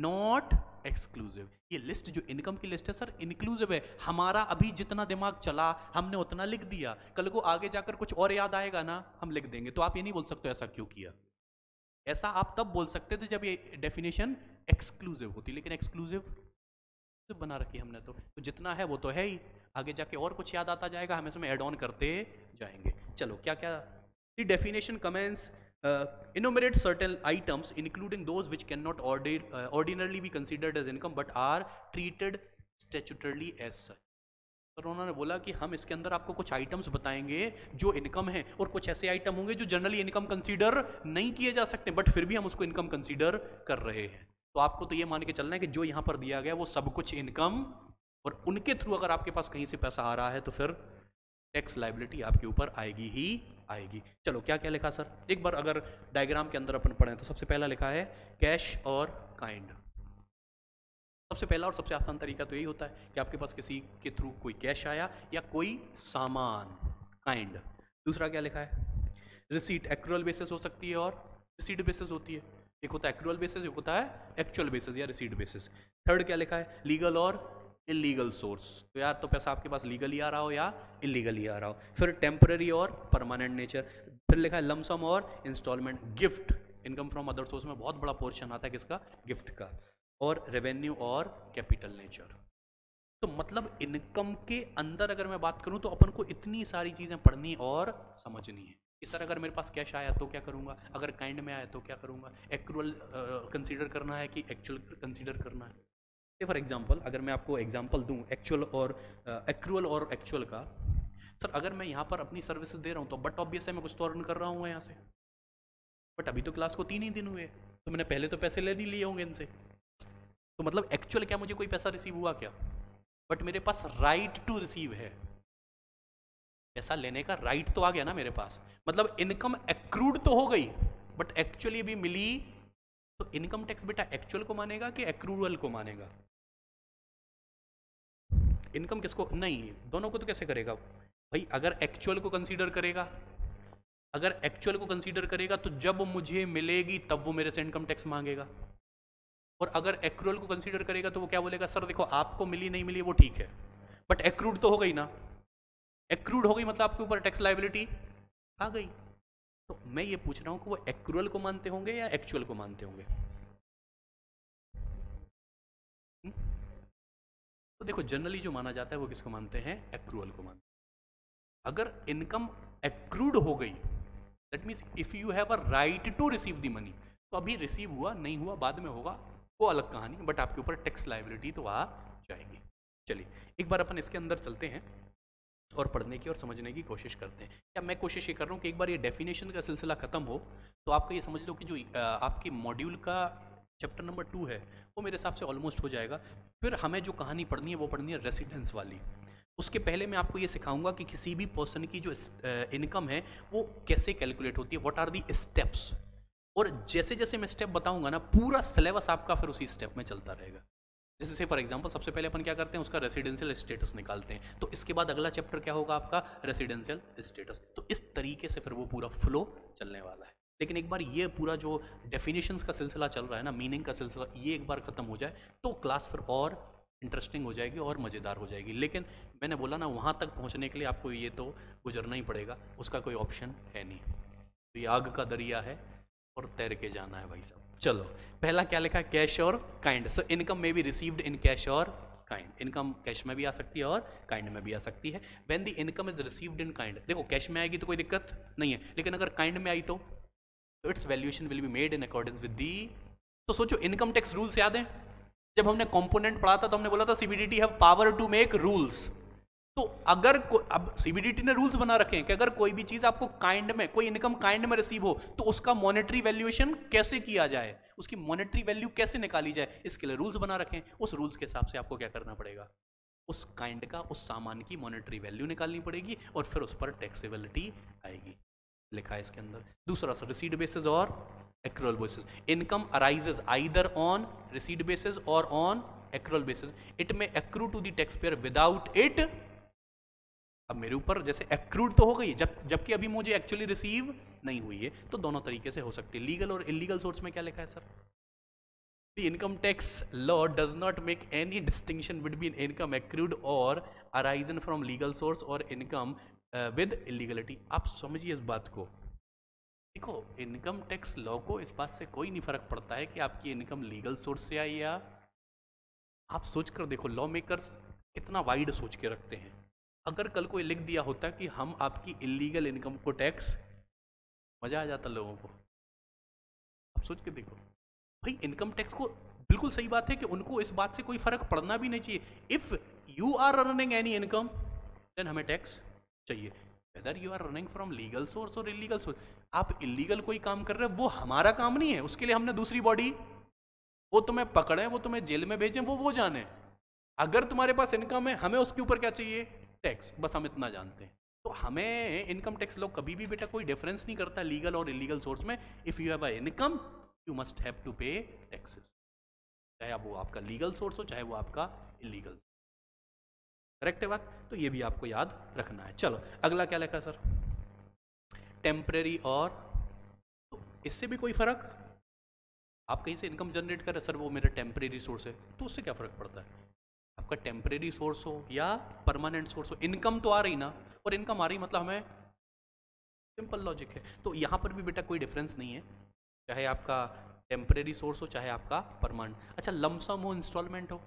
not exclusive. ये लिस्ट जो इनकम की लिस्ट है सर इंक्लूसिव है। हमारा अभी जितना दिमाग चला हमने उतना लिख दिया, कल को आगे जाकर कुछ और याद आएगा ना हम लिख देंगे। तो आप ये नहीं बोल सकते ऐसा क्यों किया। ऐसा आप तब बोल सकते थे जब ये डेफिनेशन एक्सक्लूसिव होती, लेकिन एक्सक्लूसिव बना रखी हमने तो, तो जितना है वो तो है ही, आगे जाके और कुछ याद आता जाएगा, हम इसमें ऐड ऑन करते जाएंगे। चलो क्या क्या। The definition commence enumerate certain items including those which can not ordinarily be considered as income but are treated statutorily as such. पर उन्होंने बोला कि हम इसके अंदर आपको कुछ आइटम्स बताएंगे जो इनकम है, और कुछ ऐसे आइटम होंगे जो जनरली इनकम कंसीडर नहीं किए जा सकते, बट फिर भी हम उसको इनकम कंसीडर कर रहे हैं। तो आपको तो ये मान के चलना है कि जो यहाँ पर दिया गया वो सब कुछ इनकम, और उनके थ्रू अगर आपके पास कहीं से पैसा आ रहा है तो फिर टैक्स लायबिलिटी आपके ऊपर आएगी ही आएगी। चलो क्या क्या लिखा सर, एक बार अगर डायग्राम के अंदर अपन पढ़ें तो सबसे पहला लिखा है कैश और काइंड। सबसे पहला और सबसे आसान तरीका तो यही होता है कि आपके पास किसी के थ्रू कोई कैश आया या कोई सामान काइंड। दूसरा क्या लिखा है, रिसीट एक्रूअल बेसिस हो सकती है और रिसीट बेसिस होती है, एक होता है एक्रूअल बेसिस, एक होता है एक्चुअल बेसिस या रिसीट बेसिस। थर्ड क्या लिखा है, लीगल और इलीगल सोर्स, तो यार तो पैसा आपके पास लीगली आ रहा हो या इलीगली आ रहा हो। फिर टेम्पररी और परमानेंट नेचर। फिर लिखा है लमसम और instalment. Gift, income from other source में बहुत बड़ा पोर्शन आता है किसका, गिफ्ट का। और रेवेन्यू और कैपिटल नेचर। तो मतलब इनकम के अंदर अगर मैं बात करूं तो अपन को इतनी सारी चीज़ें पढ़नी और समझनी है कि सर अगर मेरे पास कैश आया तो क्या करूंगा, अगर काइंड में आया तो क्या करूंगा, एक्रूअल कंसीडर करना है कि एक्चुअल कंसीडर करना है। फॉर एग्जांपल अगर मैं आपको एग्जांपल दूं एक्चुअल और एक्रूअल uh, और एक्चुअल का, सर अगर मैं यहाँ पर अपनी सर्विस दे रहा हूँ तो बट ऑब्वियस है मैं कुछ तो अर्न कर रहा हूँ यहाँ से, बट अभी तो क्लास को तीन ही दिन हुए तो मैंने पहले तो पैसे ले नहीं लिए होंगे इनसे, तो मतलब एक्चुअल क्या मुझे कोई पैसा रिसीव हुआ क्या, बट मेरे पास राइट टू रिसीव है, पैसा लेने का राइट right तो आ गया ना मेरे पास, मतलब इनकम एक्रूड तो हो गई बट एक्चुअली भी मिली। तो इनकम टैक्स बेटा एक्चुअल को मानेगा कि एक्रूअल को मानेगा? इनकम किसको, नहीं दोनों को तो कैसे करेगा भाई, अगर एक्चुअल को कंसीडर करेगा, अगर एक्चुअल को कंसीडर करेगा तो जब मुझे मिलेगी तब वो मेरे से इनकम टैक्स मांगेगा, और अगर एक्रूअल को कंसीडर करेगा तो वो क्या बोलेगा, सर देखो आपको मिली नहीं मिली वो ठीक है बट एक्रूड तो हो गई ना, एक्रूड हो गई मतलब आपके ऊपर टैक्स लाइबिलिटी आ गई। तो मैं ये पूछ रहा हूं कि वो एक्रूअल को मानते होंगे या एक्चुअल को मानते होंगे। हुँ? तो देखो जनरली जो माना जाता है वो किसको मानते हैं, एक्रूअल को मानते हैं। अगर इनकम एक्रूड हो गई that means if you have a right to receive the money, तो अभी रिसीव हुआ नहीं हुआ बाद में होगा वो अलग कहानी, बट आपके ऊपर टैक्स लाइबिलिटी तो आ जाएगी। चलिए एक बार अपन इसके अंदर चलते हैं और पढ़ने की और समझने की कोशिश करते हैं। क्या मैं कोशिश ये कर रहा हूँ कि एक बार ये डेफिनेशन का सिलसिला खत्म हो तो आपको ये समझ लो कि जो आपके मॉड्यूल का चैप्टर नंबर टू है वो मेरे हिसाब से ऑलमोस्ट हो जाएगा। फिर हमें जो कहानी पढ़नी है वो पढ़नी है रेसिडेंस वाली। उसके पहले मैं आपको ये सिखाऊंगा कि किसी भी पर्सन की जो इनकम है वो कैसे कैलकुलेट होती है, व्हाट आर दी स्टेप्स। और जैसे जैसे मैं स्टेप बताऊंगा ना पूरा सिलेबस आपका फिर उसी स्टेप में चलता रहेगा। जैसे से फॉर एग्जांपल सबसे पहले अपन क्या करते हैं, उसका रेसिडेंशियल स्टेटस निकालते हैं, तो इसके बाद अगला चैप्टर क्या होगा आपका, रेसिडेंशियल स्टेटस। तो इस तरीके से फिर वो पूरा फ्लो चलने वाला है। लेकिन एक बार ये पूरा जो डेफिनेशंस का सिलसिला चल रहा है ना, मीनिंग का सिलसिला, ये एक बार खत्म हो जाए तो क्लास फिर और इंटरेस्टिंग हो जाएगी और मज़ेदार हो जाएगी। लेकिन मैंने बोला ना वहाँ तक पहुँचने के लिए आपको ये तो गुजरना ही पड़ेगा, उसका कोई ऑप्शन है नहीं। तो ये आग का दरिया है और तैर के जाना है भाई साहब। चलो पहला क्या लिखा है, कैश और काइंड। सो इनकम में भी रिसीव्ड इन कैश और काइंड। इनकम कैश में भी आ सकती है और काइंड में भी आ सकती है। When the income is received in kind, देखो कैश में आएगी तो कोई दिक्कत नहीं है, लेकिन अगर काइंड में आई तो its valuation will be made in accordance with the. तो सोचो इनकम टैक्स रूल्स याद है, जब हमने कॉम्पोनेंट पढ़ा था तो हमने बोला था सीबीडीटी have power to make rules. तो अगर अब सीबीडीटी ने रूल्स बना रखे हैं कि अगर कोई भी चीज आपको काइंड में, कोई इनकम काइंड में रिसीव हो तो उसका मॉनेटरी वैल्यूएशन कैसे किया जाए, उसकी मॉनेटरी वैल्यू कैसे निकाली जाए, इसके लिए रूल्स बना रखे हैं। उस रूल्स के हिसाब से आपको क्या करना पड़ेगा, उस काइंड का, उस सामान की मॉनेटरी वैल्यू निकालनी पड़ेगी और फिर उस पर टैक्सेबिलिटी आएगी, लिखा है इसके अंदर। दूसरा सर रिसीट बेसिस और accrual basis. Income arises either on receipt basis और on accrual basis, it may accrue to the tax payer without it. अब मेरे ऊपर जैसे एक्रूड तो हो गई जब जबकि अभी मुझे एक्चुअली रिसीव नहीं हुई है, तो दोनों तरीके से हो सकती है। लीगल और इलीगल सोर्स में क्या लिखा है sir, the income tax law does not make any distinction between income accrued और अराइजन फ्रॉम लीगल सोर्स और इनकम विद इलीगलिटी। आप समझिए इस बात को, देखो इनकम टैक्स लॉ को इस बात से कोई नहीं फर्क पड़ता है कि आपकी इनकम लीगल सोर्स से आई या, आप सोच कर देखो लॉ मेकर्स कितना वाइड सोच के रखते हैं। अगर कल कोई लिख दिया होता कि हम आपकी इलीगल इनकम को टैक्स, मजा आ जाता लोगों को। आप सोच के देखो भाई, इनकम टैक्स को बिल्कुल सही बात है कि उनको इस बात से कोई फर्क पड़ना भी नहीं चाहिए। If you are earning any income then हमें टैक्स चाहिए, whether you are running from legal source और इलीगल सोर्स। आप इलीगल कोई काम कर रहे हो वो हमारा काम नहीं है, उसके लिए हमने दूसरी बॉडी, वो तुम्हें पकड़ें, वो तुम्हें जेल में भेजें, वो वो जाने। अगर तुम्हारे पास इनकम है हमें उसके ऊपर क्या चाहिए, टैक्स, बस हम इतना जानते हैं। तो हमें इनकम टैक्स लोग कभी भी बेटा कोई डिफरेंस नहीं करता लीगल और इलीगल सोर्स में। If you have a income you must have to pay taxes. चाहे अब वो आपका लीगल सोर्स हो चाहे वो आपका इलीगल। करेक्ट है बात, तो ये भी आपको याद रखना है। चलो अगला क्या लिखा सर, टेम्परेरी और, तो इससे भी कोई फर्क, आप कहीं से इनकम जनरेट कर रहे सर वो मेरा टेम्परेरी सोर्स है, तो उससे क्या फ़र्क पड़ता है आपका टेम्परेरी सोर्स हो या परमानेंट सोर्स हो, इनकम तो आ रही ना, और इनकम आ रही मतलब हमें, सिंपल लॉजिक है। तो यहाँ पर भी बेटा कोई डिफरेंस नहीं है, चाहे आपका टेम्परेरी सोर्स हो चाहे आपका परमानेंट। अच्छा लमसम हो इंस्टॉलमेंट हो,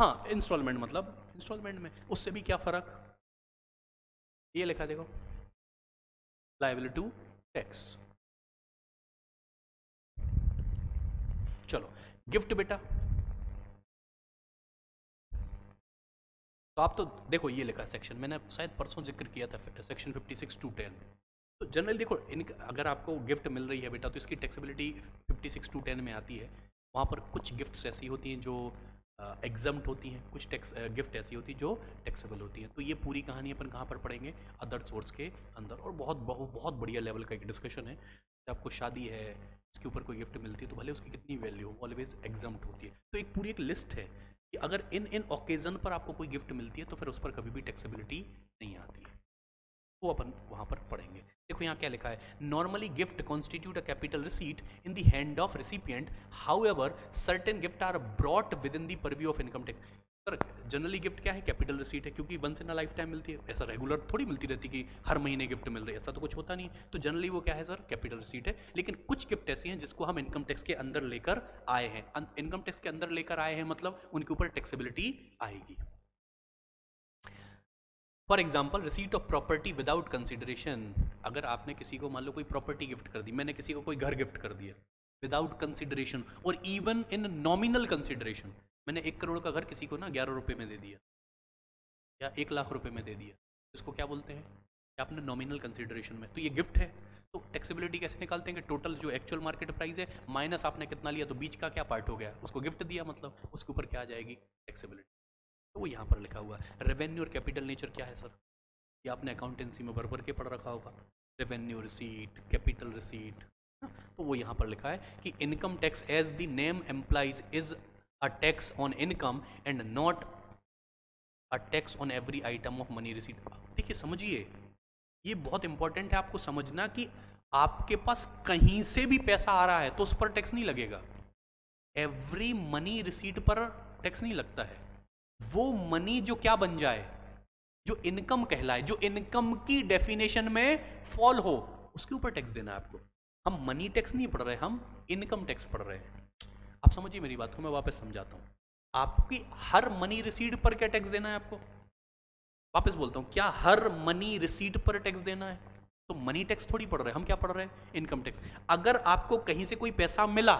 हाँ इंस्टॉलमेंट मतलब इंस्टॉलमेंट में उससे भी क्या फ़र्क, ये लिखा देखो लायबल टू टैक्स। चलो गिफ्ट बेटा, तो आप तो देखो ये लिखा सेक्शन, मैंने शायद परसों जिक्र किया था section fifty six two ten. तो जनरली देखो इन, अगर आपको गिफ्ट मिल रही है बेटा तो इसकी taxability fifty six two ten में आती है। वहाँ पर कुछ गिफ्ट्स ऐसी होती हैं जो एग्जम्प्ट uh, होती हैं, कुछ टैक्स गिफ्ट uh, ऐसी होती है जो टैक्सेबल होती हैं। तो ये पूरी कहानी अपन कहाँ पर पढ़ेंगे, अदर सोर्स के अंदर, और बहुत बहुत बहुत बढ़िया लेवल का एक डिस्कशन है। तो आपको शादी है इसके ऊपर कोई गिफ्ट मिलती है तो भले उसकी कितनी वैल्यू ऑलवेज एग्जम्प्ट होती है। तो एक पूरी एक लिस्ट है कि अगर इन इन ओकेज़न पर आपको कोई गिफ्ट मिलती है तो फिर उस पर कभी भी टैक्सेबिलिटी नहीं आती है, वो अपन वहाँ पर पढ़ेंगे। देखो यहाँ क्या लिखा है, normally gift constitute a capital receipt in the hand of recipient, however certain gift are brought within the purview of income tax. Sir generally gift क्या है, कैपिटल रिसीट है, क्योंकि once in a life time मिलती है, ऐसा regular थोड़ी मिलती रहती कि हर महीने गिफ्ट मिल रही है, ऐसा तो कुछ होता नहीं। तो जनरली वो क्या है सर, कैपिटल रिसीट है। लेकिन कुछ गिफ्ट ऐसी हैं जिसको हम इनकम टैक्स के अंदर लेकर आए हैं, इनकम टैक्स के अंदर लेकर आए हैं मतलब उनके ऊपर टैक्सेबिलिटी आएगी। For example receipt of property without consideration, अगर आपने किसी को मान लो कोई प्रॉपर्टी गिफ्ट कर दी, मैंने किसी को कोई घर गिफ्ट कर दिया विदाउट कंसिडरेशन, और इवन इन नॉमिनल कंसिडरेशन, मैंने एक करोड़ का घर किसी को ना ग्यारह रुपये में दे दिया या एक लाख रुपए में दे दिया, इसको क्या बोलते हैं आपने नॉमिनल कंसिडरेशन में, तो ये गिफ्ट है। तो टैक्सेबिलिटी कैसे निकालते हैं कि टोटल जो एक्चुअल मार्केट प्राइस है माइनस आपने कितना लिया, तो बीच का क्या पार्ट हो गया, उसको गिफ्ट दिया मतलब उसके ऊपर क्या आ जाएगी टैक्सेबिलिटी। तो यहाँ पर लिखा हुआ है रेवेन्यू और कैपिटल नेचर क्या है सर, ये आपने अकाउंटेंसी में भर भर के पढ़ रखा होगा, रेवेन्यू रिसीट कैपिटल रिसीट। तो वो यहाँ पर लिखा है कि income tax as the name employees is a tax on income and not a tax on every item of money receipt. देखिए समझिए ये बहुत इंपॉर्टेंट है आपको समझना कि आपके पास कहीं से भी पैसा आ रहा है तो उस पर टैक्स नहीं लगेगा, एवरी मनी रिसीट पर टैक्स नहीं लगता है। वो मनी जो क्या बन जाए, जो इनकम कहलाए, जो इनकम की डेफिनेशन में फॉल हो, उसके ऊपर टैक्स देना है आपको। हम मनी टैक्स नहीं पढ़ रहे, हम इनकम टैक्स पढ़ रहे हैं। आप समझिए मेरी बात को, मैं वापस समझाता हूँ। आपकी हर मनी रिसीट पर क्या टैक्स देना है आपको, वापस बोलता हूँ, क्या हर मनी रिसीट पर टैक्स देना है, तो मनी टैक्स थोड़ी पढ़ रहे हैं हम, क्या पढ़ रहे हैं इनकम टैक्स। अगर आपको कहीं से कोई पैसा मिला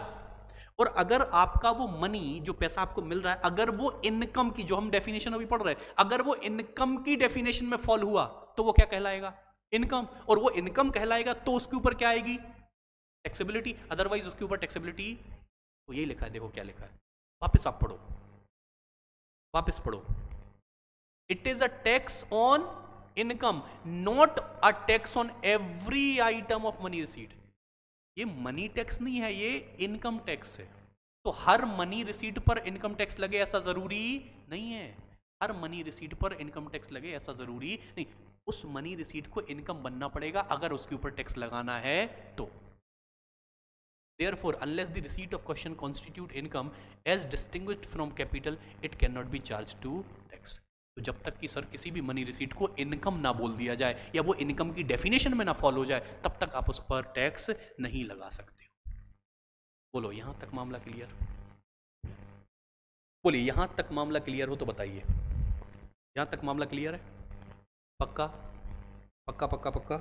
और अगर आपका वो मनी जो पैसा आपको मिल रहा है अगर वो इनकम की जो हम डेफिनेशन अभी पढ़ रहे हैं अगर वो इनकम की डेफिनेशन में फॉल हुआ तो वो क्या कहलाएगा, इनकम, और वो इनकम कहलाएगा तो उसके ऊपर क्या आएगी टैक्सेबिलिटी, अदरवाइज उसके ऊपर टैक्सेबिलिटी। तो यही लिखा है, देखो क्या लिखा है, वापस आप पढ़ो, वापस पढ़ो, it is a tax on income not a tax on every item of money receipt. ये मनी टैक्स नहीं है, ये इनकम टैक्स है। तो हर मनी रिसीट पर इनकम टैक्स लगे ऐसा जरूरी नहीं है, हर मनी रिसीट पर इनकम टैक्स लगे ऐसा जरूरी नहीं, उस मनी रिसीट को इनकम बनना पड़ेगा अगर उसके ऊपर टैक्स लगाना है तो। Therefore unless the receipt of question constitute income as distinguished from capital it can not be charge to tax. तो जब तक कि सर किसी भी मनी रिसीट को इनकम ना बोल दिया जाए या वो इनकम की डेफिनेशन में ना फॉल हो जाए तब तक आप उस पर टैक्स नहीं लगा सकते हो। बोलो यहां तक मामला क्लियर, बोलिए यहां तक मामला क्लियर हो तो बताइए, यहां तक मामला क्लियर है, पक्का पक्का पक्का पक्का।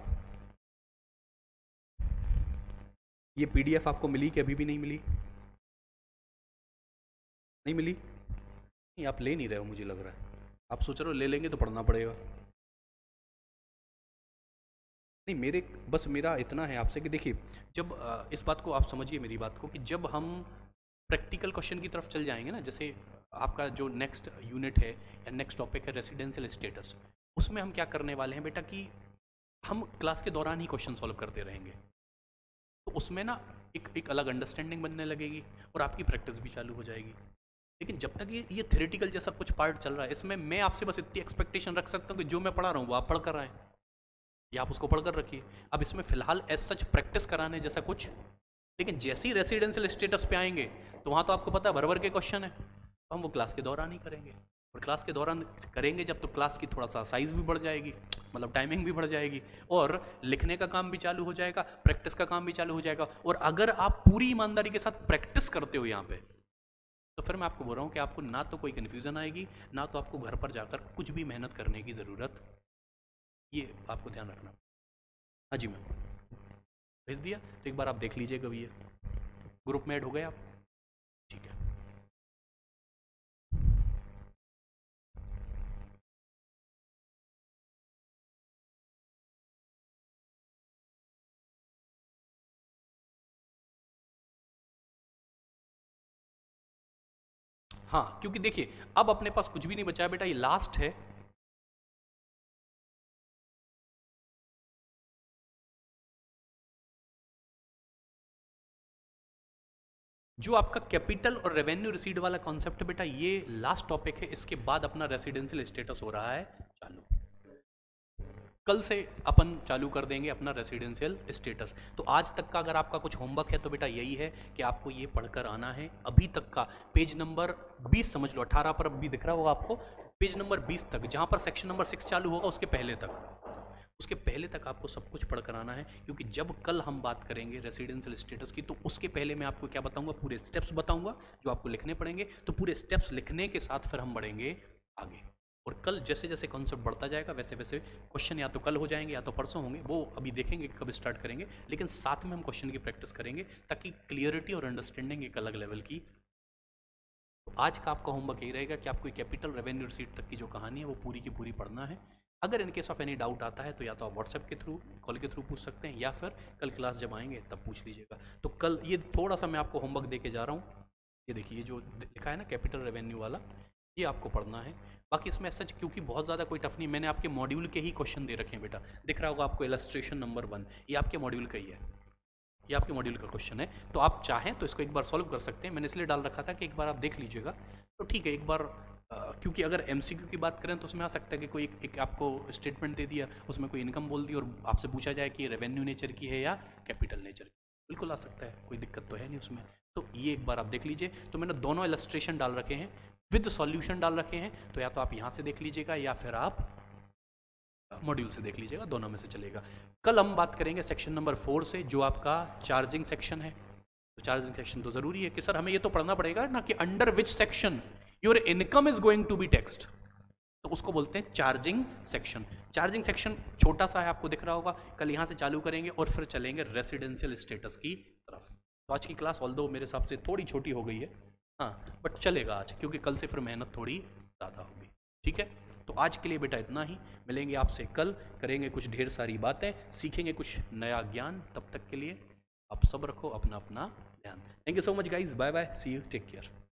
ये पीडीएफ आपको मिली कि अभी भी नहीं मिली, नहीं मिली, नहीं आप ले नहीं रहे हो मुझे लग रहा है, आप सोच रहे हो ले लेंगे तो पढ़ना पड़ेगा, नहीं मेरे बस मेरा इतना है आपसे कि देखिए जब इस बात को आप समझिए मेरी बात को कि जब हम प्रैक्टिकल क्वेश्चन की तरफ चल जाएंगे ना, जैसे आपका जो नेक्स्ट यूनिट है या नेक्स्ट टॉपिक है रेसिडेंशियल स्टेटस, उसमें हम क्या करने वाले हैं बेटा कि हम क्लास के दौरान ही क्वेश्चन सॉल्व करते रहेंगे। तो उसमें ना एक एक अलग अंडरस्टैंडिंग बनने लगेगी और आपकी प्रैक्टिस भी चालू हो जाएगी। लेकिन जब तक ये ये थ्योरेटिकल जैसा कुछ पार्ट चल रहा है, इसमें मैं आपसे बस इतनी एक्सपेक्टेशन रख सकता हूँ कि जो मैं पढ़ा रहा हूँ वो आप पढ़ कर रहे हैं या आप उसको पढ़ कर रखिए। अब इसमें फ़िलहाल एज सच प्रैक्टिस कराने जैसा कुछ, लेकिन जैसे ही रेसिडेंशियल स्टेटस पे आएंगे तो वहाँ तो आपको पता है भर भर के क्वेश्चन है, तो हम वो क्लास के दौरान ही करेंगे। और क्लास के दौरान करेंगे जब तो क्लास की थोड़ा सा साइज़ भी बढ़ जाएगी, मतलब टाइमिंग भी बढ़ जाएगी, और लिखने का काम भी चालू हो जाएगा, प्रैक्टिस का काम भी चालू हो जाएगा। और अगर आप पूरी ईमानदारी के साथ प्रैक्टिस करते हो यहाँ पर, तो फिर मैं आपको बोल रहा हूँ कि आपको ना तो कोई कन्फ्यूज़न आएगी, ना तो आपको घर पर जाकर कुछ भी मेहनत करने की ज़रूरत। ये आपको ध्यान रखना। हाँ जी, मैम भेज दिया तो एक बार आप देख लीजिए कभी ये ग्रुप में ऐड हो गए आप, ठीक है। हाँ, क्योंकि देखिए अब अपने पास कुछ भी नहीं बचा है बेटा, ये लास्ट है। जो आपका कैपिटल और रेवेन्यू रिसीट वाला कॉन्सेप्ट बेटा, ये लास्ट टॉपिक है। इसके बाद अपना रेसिडेंशियल स्टेटस हो रहा है चालू। कल से अपन चालू कर देंगे अपना रेसिडेंशियल स्टेटस। तो आज तक का अगर आपका कुछ होमवर्क है तो बेटा यही है कि आपको ये पढ़कर आना है। अभी तक का पेज नंबर बीस समझ लो, अठारह पर अभी दिख रहा होगा आपको, पेज नंबर बीस तक जहाँ पर सेक्शन नंबर सिक्स चालू होगा उसके पहले तक उसके पहले तक आपको सब कुछ पढ़ कर आना है। क्योंकि जब कल हम बात करेंगे रेसिडेंशियल स्टेटस की, तो उसके पहले मैं आपको क्या बताऊंगा, पूरे स्टेप्स बताऊंगा जो आपको लिखने पड़ेंगे। तो पूरे स्टेप्स लिखने के साथ फिर हम बढ़ेंगे आगे। और कल जैसे जैसे कॉन्सेप्ट बढ़ता जाएगा वैसे वैसे क्वेश्चन या तो कल हो जाएंगे या तो परसों होंगे, वो अभी देखेंगे कब स्टार्ट करेंगे। लेकिन साथ में हम क्वेश्चन की प्रैक्टिस करेंगे ताकि क्लियरिटी और अंडरस्टैंडिंग एक अलग लेवल की। तो आज का आपका होमवर्क यही रहेगा कि आपको कैपिटल रेवेन्यू रिसीट तक की जो कहानी है वो पूरी की पूरी पढ़ना है। अगर in case of any doubt आता है तो या तो आप व्हाट्सएप के थ्रू, कॉल के थ्रू पूछ सकते हैं, या फिर कल क्लास जब आएंगे तब पूछ लीजिएगा। तो कल ये थोड़ा सा मैं आपको होमवर्क दे के जा रहा हूँ। ये देखिए, ये जो लिखा है ना कैपिटल रेवेन्यू वाला, ये आपको पढ़ना है। बाकी इसमें सच क्योंकि बहुत ज़्यादा कोई टफ नहीं, मैंने आपके मॉड्यूल के ही क्वेश्चन दे रखे हैं बेटा। दिख रहा होगा आपको इलस्ट्रेशन नंबर वन, ये आपके मॉड्यूल का ही है, ये आपके मॉड्यूल का क्वेश्चन है। तो आप चाहें तो इसको एक बार सॉल्व कर सकते हैं। मैंने इसलिए डाल रखा था कि एक बार आप देख लीजिएगा। तो ठीक है, एक बार Uh, क्योंकि अगर एमसीक्यू की बात करें तो उसमें आ सकता है कि कोई एक, एक आपको स्टेटमेंट दे दिया, उसमें कोई इनकम बोल दी और आपसे पूछा जाए कि रेवेन्यू नेचर की है या कैपिटल नेचर की, बिल्कुल आ सकता है, कोई दिक्कत तो है नहीं उसमें। तो ये एक बार आप देख लीजिए। तो मैंने दोनों इलस्ट्रेशन डाल रखे हैं विद सॉल्यूशन डाल रखे हैं, तो या तो आप यहाँ से देख लीजिएगा या फिर आप मॉड्यूल से देख लीजिएगा, दोनों में से चलेगा। कल हम बात करेंगे सेक्शन नंबर फोर से, जो आपका चार्जिंग सेक्शन है। तो चार्जिंग सेक्शन तो ज़रूरी है कि सर हमें ये तो पढ़ना पड़ेगा ना कि under which section your income is going to be taxed, तो उसको बोलते हैं चार्जिंग सेक्शन। चार्जिंग सेक्शन छोटा सा है, आपको दिख रहा होगा। कल यहाँ से चालू करेंगे और फिर चलेंगे रेसिडेंशियल स्टेटस की तरफ। तो आज की क्लास ऑल्दो मेरे हिसाब से थोड़ी छोटी हो गई है, हाँ, बट चलेगा आज, क्योंकि कल से फिर मेहनत थोड़ी ज़्यादा होगी। ठीक है, तो आज के लिए बेटा इतना ही। मिलेंगे आपसे कल, करेंगे कुछ ढेर सारी बातें, सीखेंगे कुछ नया ज्ञान। तब तक के लिए आप सब रखो अपना अपना ध्यान। Thank you so much guys, bye bye, see you, take care.